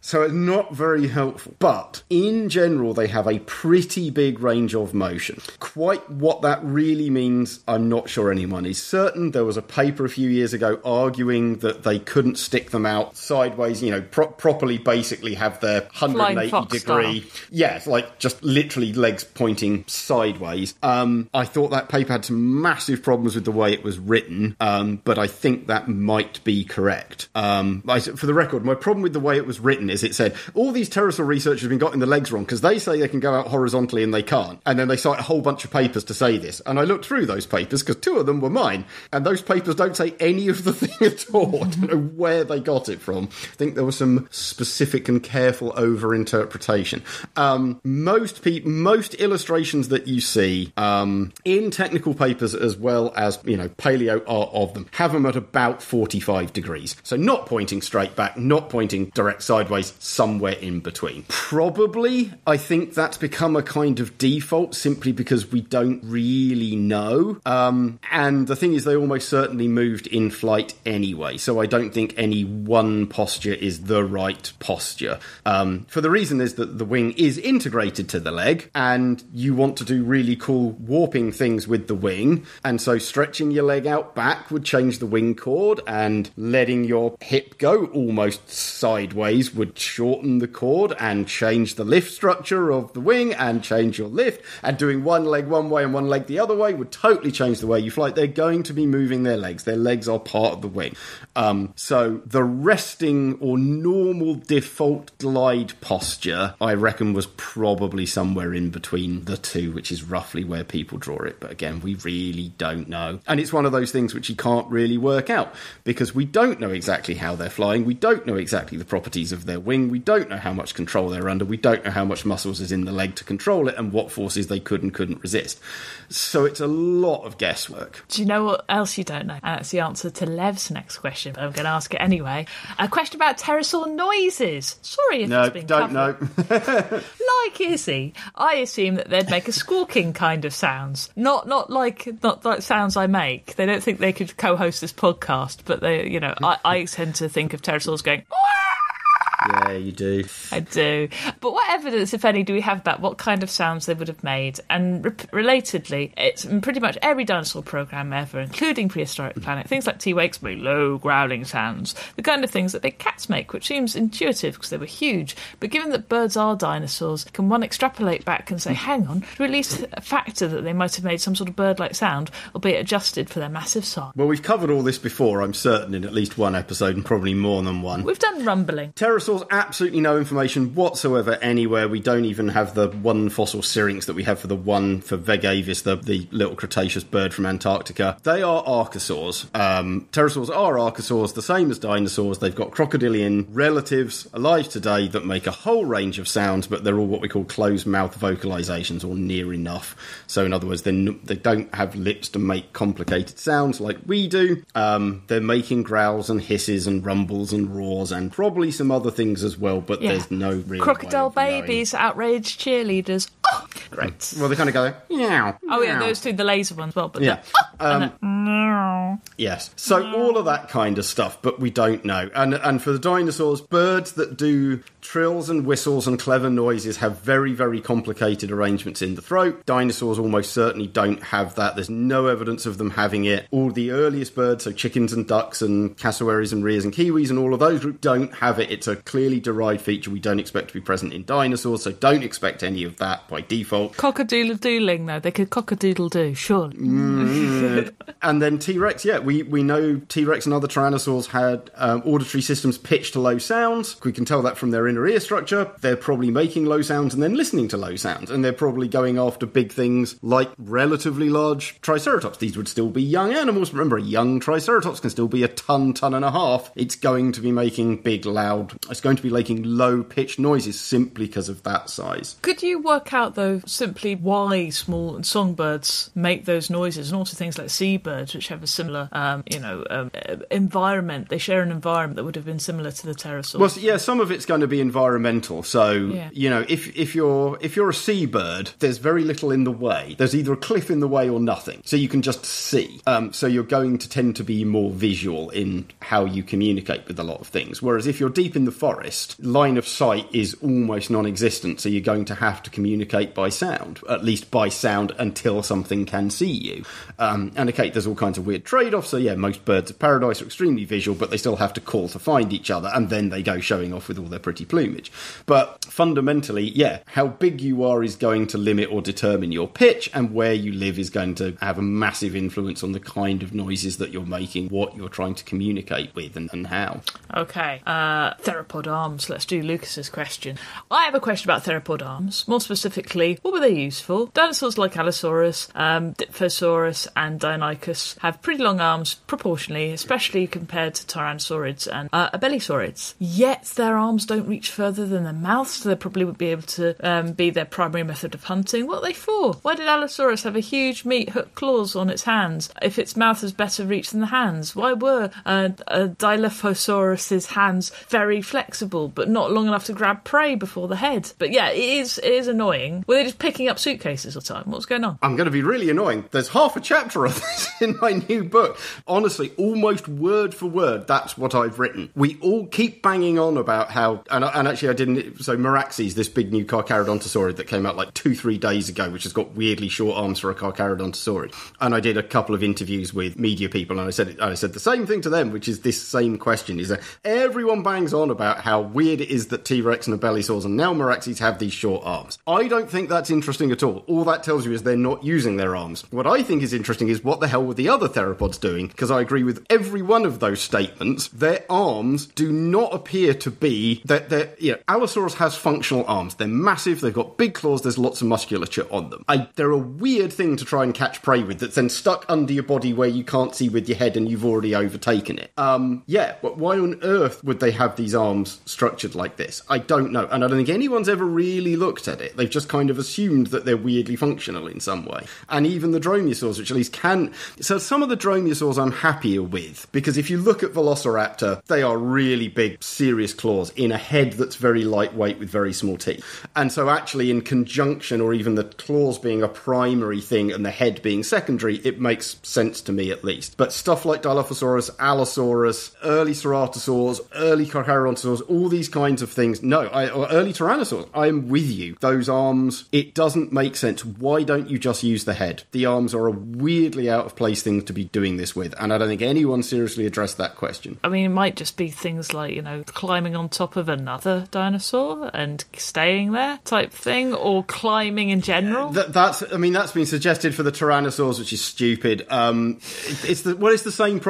So it's not very helpful. But in general, they have a pretty big range of motion. Quite what that really means, I'm not sure anyone is certain. There was a paper a few years ago arguing that they couldn't stick them out sideways, you know, properly basically have their 180-degree... Yes, like just literally legs pointing sideways. I thought that paper had some massive problems with the way it was written, but I think that might be correct. For the record, my problem with the way it was written is it said, all these pterosaur researchers have been getting the legs wrong because they say they can go out horizontally and they can't. And then they cite a whole bunch of papers to say this. And I looked through those papers because two of them were mine. And those papers don't say any of the thing at all. I don't know where they got it from. I think there was some specific and careful over-interpretation. Most illustrations that you see in technical papers, as well as, you know, paleo art of them, have them at about 45 degrees. So not pointing straight back, not pointing direct sideways, somewhere in between. Probably, I think that's become a kind of default simply because we don't really know. And the thing is, they almost certainly moved in flight anyway. So I don't think any one posture is the right posture. For the reason is that the wing is integrated to the leg, and you want to do really cool warping things with the wing, and so stretching your leg out back would change the wing chord, and letting your hip go almost sideways would shorten the chord and change the lift structure of the wing and change your lift, and doing one leg one way and one leg the other way would totally change the way you fly. They're going to be moving their legs. Their legs are part of the wing. So the resting or normal default glide posture, I reckon, was probably somewhere in between the two, which is roughly where people draw it. But again, we really don't know. And it's one of those things which you can't really work out because we don't know exactly how they're flying. We don't know exactly the properties of their wing. We don't know how much control they're under. We don't know how much muscles is in the leg to control it and what forces they could and couldn't resist. So it's a lot of guesswork. Do you know what else you don't know? That's the answer to Lev's next question, but I'm going to ask it anyway. A question about pterosaur noises. Sorry if it's been covered. No, don't know. Like Izzy, I assume that they'd make a squawking kind of sounds. Not like sounds I make. They don't think they could co-host this podcast, but they, you know, I tend to think of pterosaurs going, "Wah!" Yeah, you do. I do. But what evidence, if any, do we have about what kind of sounds they would have made? And relatedly, it's pretty much every dinosaur program ever, including Prehistoric Planet. Things like T-Wakes make low growling sounds, the kind of things that big cats make, which seems intuitive because they were huge. But given that birds are dinosaurs, can one extrapolate back and say, hang on, to at least factor that they might have made some sort of bird-like sound, albeit adjusted for their massive size? Well, we've covered all this before, I'm certain, in at least one episode, and probably more than one. We've done rumbling. Pterosaurs, absolutely no information whatsoever anywhere. We don't even have the one fossil syrinx that we have for the one for Vegavis, the little Cretaceous bird from Antarctica. They are archosaurs. Pterosaurs are archosaurs, the same as dinosaurs. They've got crocodilian relatives alive today that make a whole range of sounds, but they're all what we call closed-mouth vocalizations, or near enough. So, in other words, they don't have lips to make complicated sounds like we do. They're making growls and hisses and rumbles and roars and probably some other things as well, but there's no real crocodile babies, outraged cheerleaders. Oh, great. Well, they kind of go, meow. Oh, yeah, those two, the laser ones, well, but yeah. Yes. So all of that kind of stuff, but we don't know. And for the dinosaurs, birds that do trills and whistles and clever noises have very, very complicated arrangements in the throat. Dinosaurs almost certainly don't have that. There's no evidence of them having it. All the earliest birds, so chickens and ducks and cassowaries and rheas and kiwis and all of those groups, don't have it. It's a clearly derived feature we don't expect to be present in dinosaurs, so don't expect any of that by default. Cock-a-doodle-dooling, though. They could cock-a-doodle-doo, surely. And then T-Rex, we know T-Rex and other tyrannosaurs had auditory systems pitched to low sounds. We can tell that from their inner ear structure. They're probably making low sounds and then listening to low sounds, and they're probably going after big things like relatively large triceratops. These would still be young animals. Remember, a young triceratops can still be a ton and a half. It's going to be making big, loud... It's going to be making low-pitched noises simply because of that size. Could you work out, though, simply why small songbirds make those noises, and also things like seabirds, which have a similar, environment? They share an environment that would have been similar to the pterosaurs. Well, yeah, some of it's going to be environmental. So, you know, if you're a seabird, there's very little in the way. There's either a cliff in the way or nothing. So you can just see. So you're going to tend to be more visual in how you communicate with a lot of things. Whereas if you're deep in the forest, line of sight is almost non-existent. So you're going to have to communicate by sound, at least by sound until something can see you. And okay, there's all kinds of weird trade-offs. So yeah, most birds of paradise are extremely visual, but they still have to call to find each other. And then they go showing off with all their pretty plumage. But fundamentally, yeah, how big you are is going to limit or determine your pitch, and where you live is going to have a massive influence on the kind of noises that you're making, what you're trying to communicate with, and how. Okay, theropod arms. Let's do Lucas's question. I have a question about theropod arms. More specifically, what were they used for? Dinosaurs like Allosaurus, Dilophosaurus and Deinonychus have pretty long arms proportionally, especially compared to Tyrannosaurids and Abelisaurids. Yet their arms don't reach further than their mouths, so they probably would be able to be their primary method of hunting. What are they for? Why did Allosaurus have a huge meat hook claws on its hands if its mouth has better reach than the hands? Why were Dilophosaurus's hands very flexible but not long enough to grab prey before the head? But yeah, it is annoying. Were they just picking up suitcases all the time? What's going on? I'm going to be really annoying. There's half a chapter of this in my new book. Honestly, almost word for word, that's what I've written. We all keep banging on about how, and actually I didn't, so Meraxes, this big new Carcharodontosaurid that came out like 2-3 days ago, which has got weirdly short arms for a Carcharodontosaurid. And I did a couple of interviews with media people, and I said the same thing to them, which is this same question, is that everyone bangs on about how weird it is that T-Rex and Abelisaurs and now Meraxes have these short arms. I don't think that's interesting at all. All that tells you is they're not using their arms. What I think is interesting is what the hell were the other theropods doing, because I agree with every one of those statements. Their arms do not appear to be that they're, you know, Allosaurus has functional arms. They're massive, they've got big claws, there's lots of musculature on them. They're a weird thing to try and catch prey with that's then stuck under your body where you can't see with your head and you've already overtaken it. But why on earth would they have these arms structured like this? I don't know, and I don't think anyone's ever really looked at it. They've just kind of assumed that they're weirdly functional in some way. And even the Dromaeosaurs, which at least can... So some of the Dromaeosaurs I'm happier with, because if you look at Velociraptor, they are really big, serious claws in a head that's very lightweight with very small teeth. And so actually in conjunction, or even the claws being a primary thing and the head being secondary, it makes sense to me at least. But stuff like Dilophosaurus, Allosaurus, early Ceratosaurs, early Carcharodontosaurs, all these kinds of things, early Tyrannosaurs, I'm with you. Those arms, it doesn't make sense. Why don't you just use the head? The arms are a weirdly out of place thing to be doing this with, and I don't think anyone seriously addressed that question. I mean, it might just be things like, you know, climbing on top of another dinosaur and staying there type thing, or climbing in general. That's been suggested for the Tyrannosaurs, which is stupid. It's the same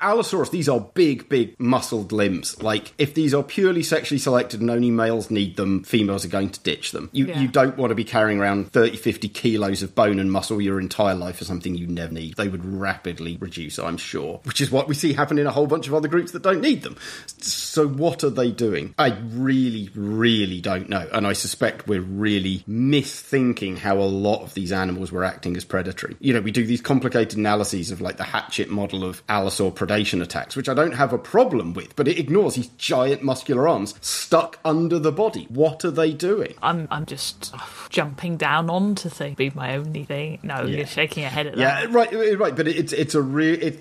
Allosaurus, these are big muscled limbs. Like, if these are purely sexually selected and only males need them, females are going to ditch them. You don't want to be carrying around 30-50 kilos of bone and muscle your entire life for something you never need. They would rapidly reduce, I'm sure, which is what we see happen in a whole bunch of other groups that don't need them. So what are they doing? I really don't know, and I suspect we're really misthinking how a lot of these animals were acting as predatory. You know, we do these complicated analyses of like the hatchet model of allosaur predation attacks, which I don't have a problem with, but it ignores these giant muscular arms stuck under the body. What are they doing? I'm just jumping down onto things. Be my only thing. No, you're shaking your head at that. Yeah, right. But it's a real...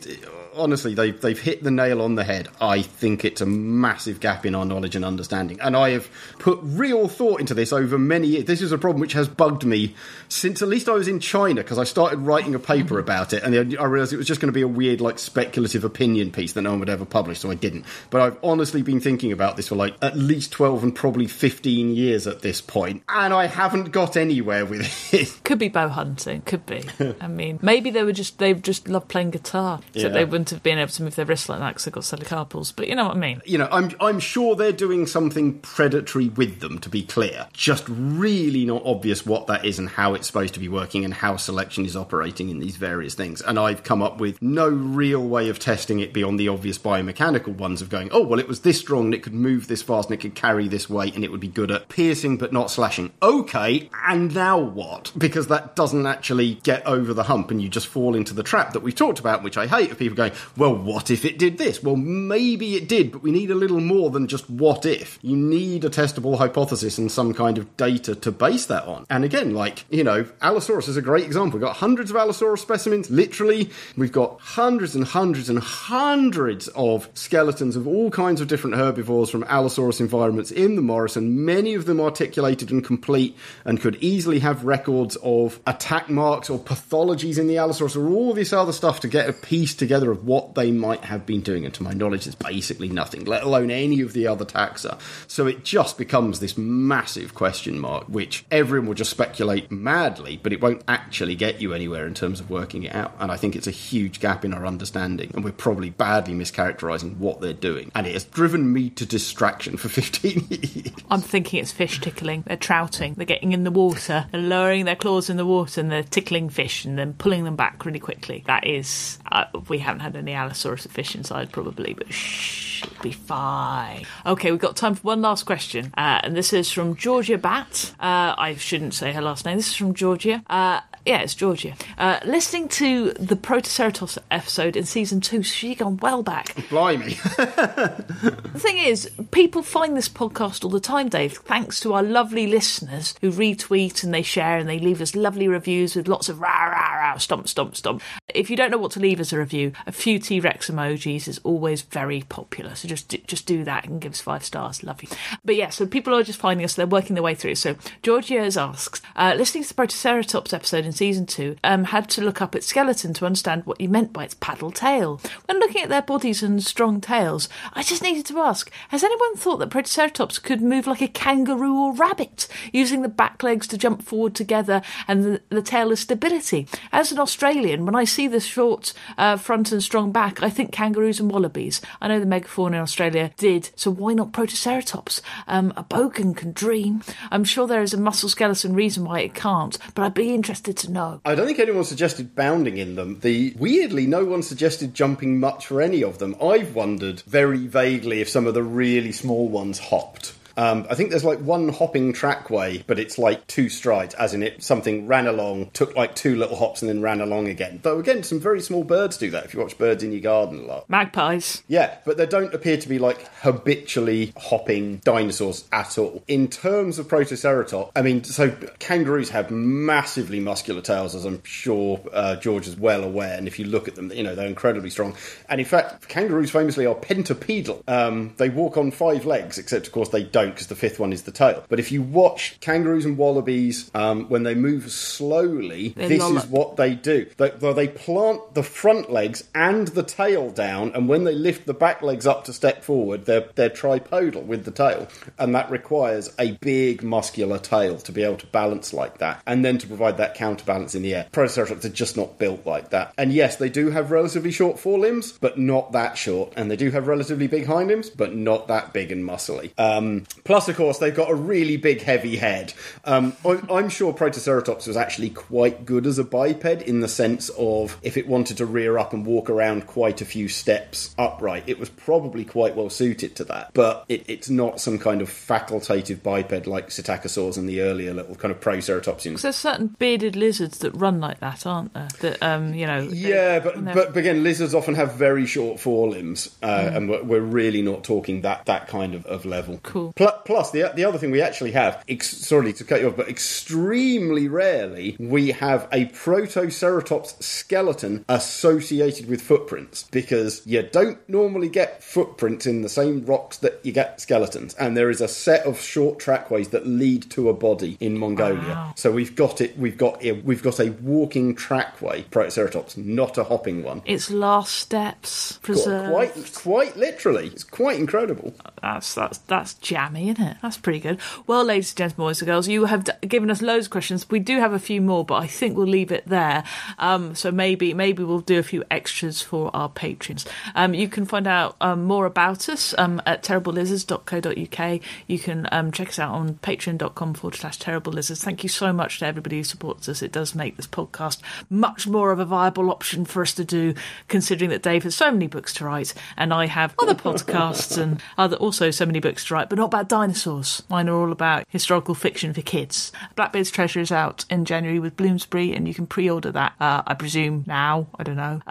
Honestly, they've hit the nail on the head. I think it's a massive gap in our knowledge and understanding. And I have put real thought into this over many years. This is a problem which has bugged me since at least I was in China, because I started writing a paper about it, and I realised it was just going to be a weird, like, speculative opinion piece that no one would ever publish, so I didn't. But I've honestly been thinking about this for, like, at least 12 and probably 15 years at this point, and I haven't got anywhere with it. Could be bow hunting. Could be. I mean, maybe they just loved playing guitar, so they wouldn't extent of being able to move their wrists like that because they've got silicarpals, but you know what I mean. You know, I'm sure they're doing something predatory with them, to be clear. Just really not obvious what that is and how it's supposed to be working and how selection is operating in these various things. And I've come up with no real way of testing it beyond the obvious biomechanical ones of going, oh, well, it was this strong and it could move this fast and it could carry this weight and it would be good at piercing but not slashing. Okay, and now what? Because that doesn't actually get over the hump and you just fall into the trap that we've talked about, which I hate, of people going, well, what if it did this? Well, maybe it did, but we need a little more than just what if. You need a testable hypothesis and some kind of data to base that on. And again, like, you know, Allosaurus is a great example. We've got hundreds of Allosaurus specimens, literally. We've got hundreds and hundreds and hundreds of skeletons of all kinds of different herbivores from Allosaurus environments in the Morrison. Many of them articulated and complete and could easily have records of attack marks or pathologies in the Allosaurus or all this other stuff to get a piece together of what they might have been doing. And to my knowledge, there's basically nothing, let alone any of the other taxa. So it just becomes this massive question mark, which everyone will just speculate madly, but it won't actually get you anywhere in terms of working it out. And I think it's a huge gap in our understanding, and we're probably badly mischaracterising what they're doing. And it has driven me to distraction for 15 years. I'm thinking it's fish tickling. They're trouting. They're getting in the water. They're lowering their claws in the water and they're tickling fish and then pulling them back really quickly. That is... we haven't had any Allosaurus fish inside probably, but shh, it'll be fine. Okay, we've got time for one last question. And this is from Georgia Bat. I shouldn't say her last name. This is from Georgia. Yeah, it's Georgia. Listening to the Protoceratops episode in Season 2, so she's gone well back. Blimey. The thing is, people find this podcast all the time, Dave, thanks to our lovely listeners who retweet and they share and they leave us lovely reviews with lots of rah, rah, rah, stomp, stomp, stomp. If you don't know what to leave as a review, a few T-Rex emojis is always very popular, so just do that and give us 5 stars. Love you. But yeah, so people are just finding us, they're working their way through. So Georgia asks, listening to the Protoceratops episode in Season 2, had to look up its skeleton to understand what you meant by its paddle tail. When looking at their bodies and strong tails, I just needed to ask, has anyone thought that Protoceratops could move like a kangaroo or rabbit, using the back legs to jump forward together and the tail as stability? As an Australian, when I see the short front and strong back, I think kangaroos and wallabies. I know the megafauna in Australia did, so why not Protoceratops? A bogan can dream. I'm sure there is a muscle skeleton reason why it can't, but I'd be interested to know. I don't think anyone suggested bounding in them. Weirdly, no one suggested jumping much for any of them. I've wondered very vaguely if some of the really small ones hopped. I think there's like one hopping trackway, but it's like 2 strides, as in it something ran along, took like 2 little hops and then ran along again. Though again, some very small birds do that if you watch Birds in Your Garden a lot. Magpies. Yeah, but they don't appear to be like habitually hopping dinosaurs at all. In terms of Protoceratops, I mean, so kangaroos have massively muscular tails, as I'm sure George is well aware, and if you look at them, you know, they're incredibly strong. And in fact, kangaroos famously are pentapedal. They walk on 5 legs, except of course they don't, because the 5th one is the tail. But if you watch kangaroos and wallabies, when they move slowly, this is what they do. They plant the front legs and the tail down, and when they lift the back legs up to step forward, they're tripodal with the tail, and that requires a big muscular tail to be able to balance like that, and then to provide that counterbalance in the air. Protoceratops are just not built like that. And yes, they do have relatively short forelimbs, but not that short, and they do have relatively big hind limbs, but not that big and muscly. Plus, of course, they've got a really big, heavy head. I'm sure Protoceratops was actually quite good as a biped, in the sense of if it wanted to rear up and walk around quite a few steps upright, it was probably quite well suited to that. But it's not some kind of facultative biped like Psittacosaurs and the earlier little kind of Proceratopsians. Because there's certain bearded lizards that run like that, aren't there? That, you know... Yeah, but again, lizards often have very short forelimbs, and we're really not talking that kind of level. Cool. Plus, the other thing we actually have, sorry to cut you off, but extremely rarely we have a Protoceratops skeleton associated with footprints, because you don't normally get footprints in the same rocks that you get skeletons, and there is a set of short trackways that lead to a body in Mongolia. Wow. So we've got a walking trackway Protoceratops, not a hopping one. Its last steps preserved. Quite literally, it's quite incredible. That's jam. Grammy, isn't it? That's pretty good. Well, ladies and gentlemen, boys and girls, you have given us loads of questions. We do have a few more, but I think we'll leave it there. So maybe we'll do a few extras for our patrons. You can find out more about us at terriblelizards.co.uk. You can check us out on patreon.com/terriblelizards. Thank you so much to everybody who supports us. It does make this podcast much more of a viable option for us to do, considering that Dave has so many books to write and I have other podcasts and also so many books to write, but not about dinosaurs. Mine are all about historical fiction for kids. Blackbeard's Treasure is out in January with Bloomsbury, and you can pre-order that, I presume, now. I don't know.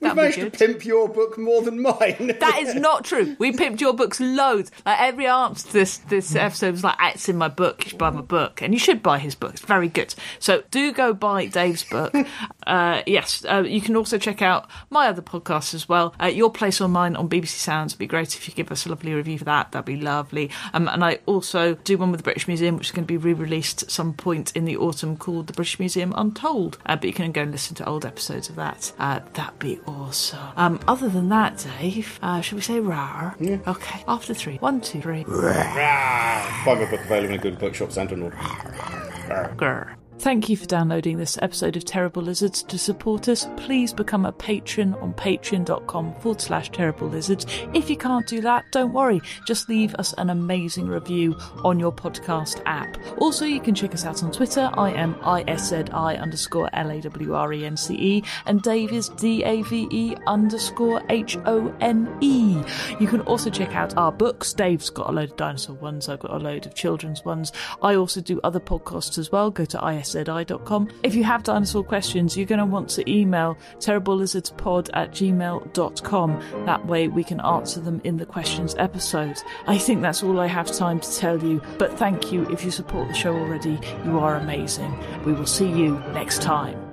We've managed to pimp your book more than mine. That is not true. We pimped your books loads. Like, every answer to this episode was like, it's in my book, you should buy my book. And you should buy his book. It's very good. So do go buy Dave's book. You can also check out my other podcasts as well. Your Place or Mine on BBC Sounds. It'd be great if you give us a lovely review for that. That'd be lovely. And I also do one with the British Museum, which is going to be re-released at some point in the autumn, called The British Museum Untold. But you can go and listen to old episodes of that. That'd be awesome. Other than that, Dave, should we say rawr? Yeah. Okay, after three. One, two, three. Rawr. Find my book available in good bookshops and on order. Thank you for downloading this episode of Terrible Lizards. To support us, please become a patron on patreon.com/terriblelizards. If you can't do that, don't worry. Just leave us an amazing review on your podcast app. Also, you can check us out on Twitter. I am ISZI_LAWRENCE, and Dave is DAVE_HONE. You can also check out our books. Dave's got a load of dinosaur ones. I've got a load of children's ones. I also do other podcasts as well. Go to ISZI.com. If you have dinosaur questions, you're going to want to email terriblelizardspod@gmail.com. That way we can answer them in the questions episode. I think that's all I have time to tell you, but thank you if you support the show already. You are amazing. We will see you next time.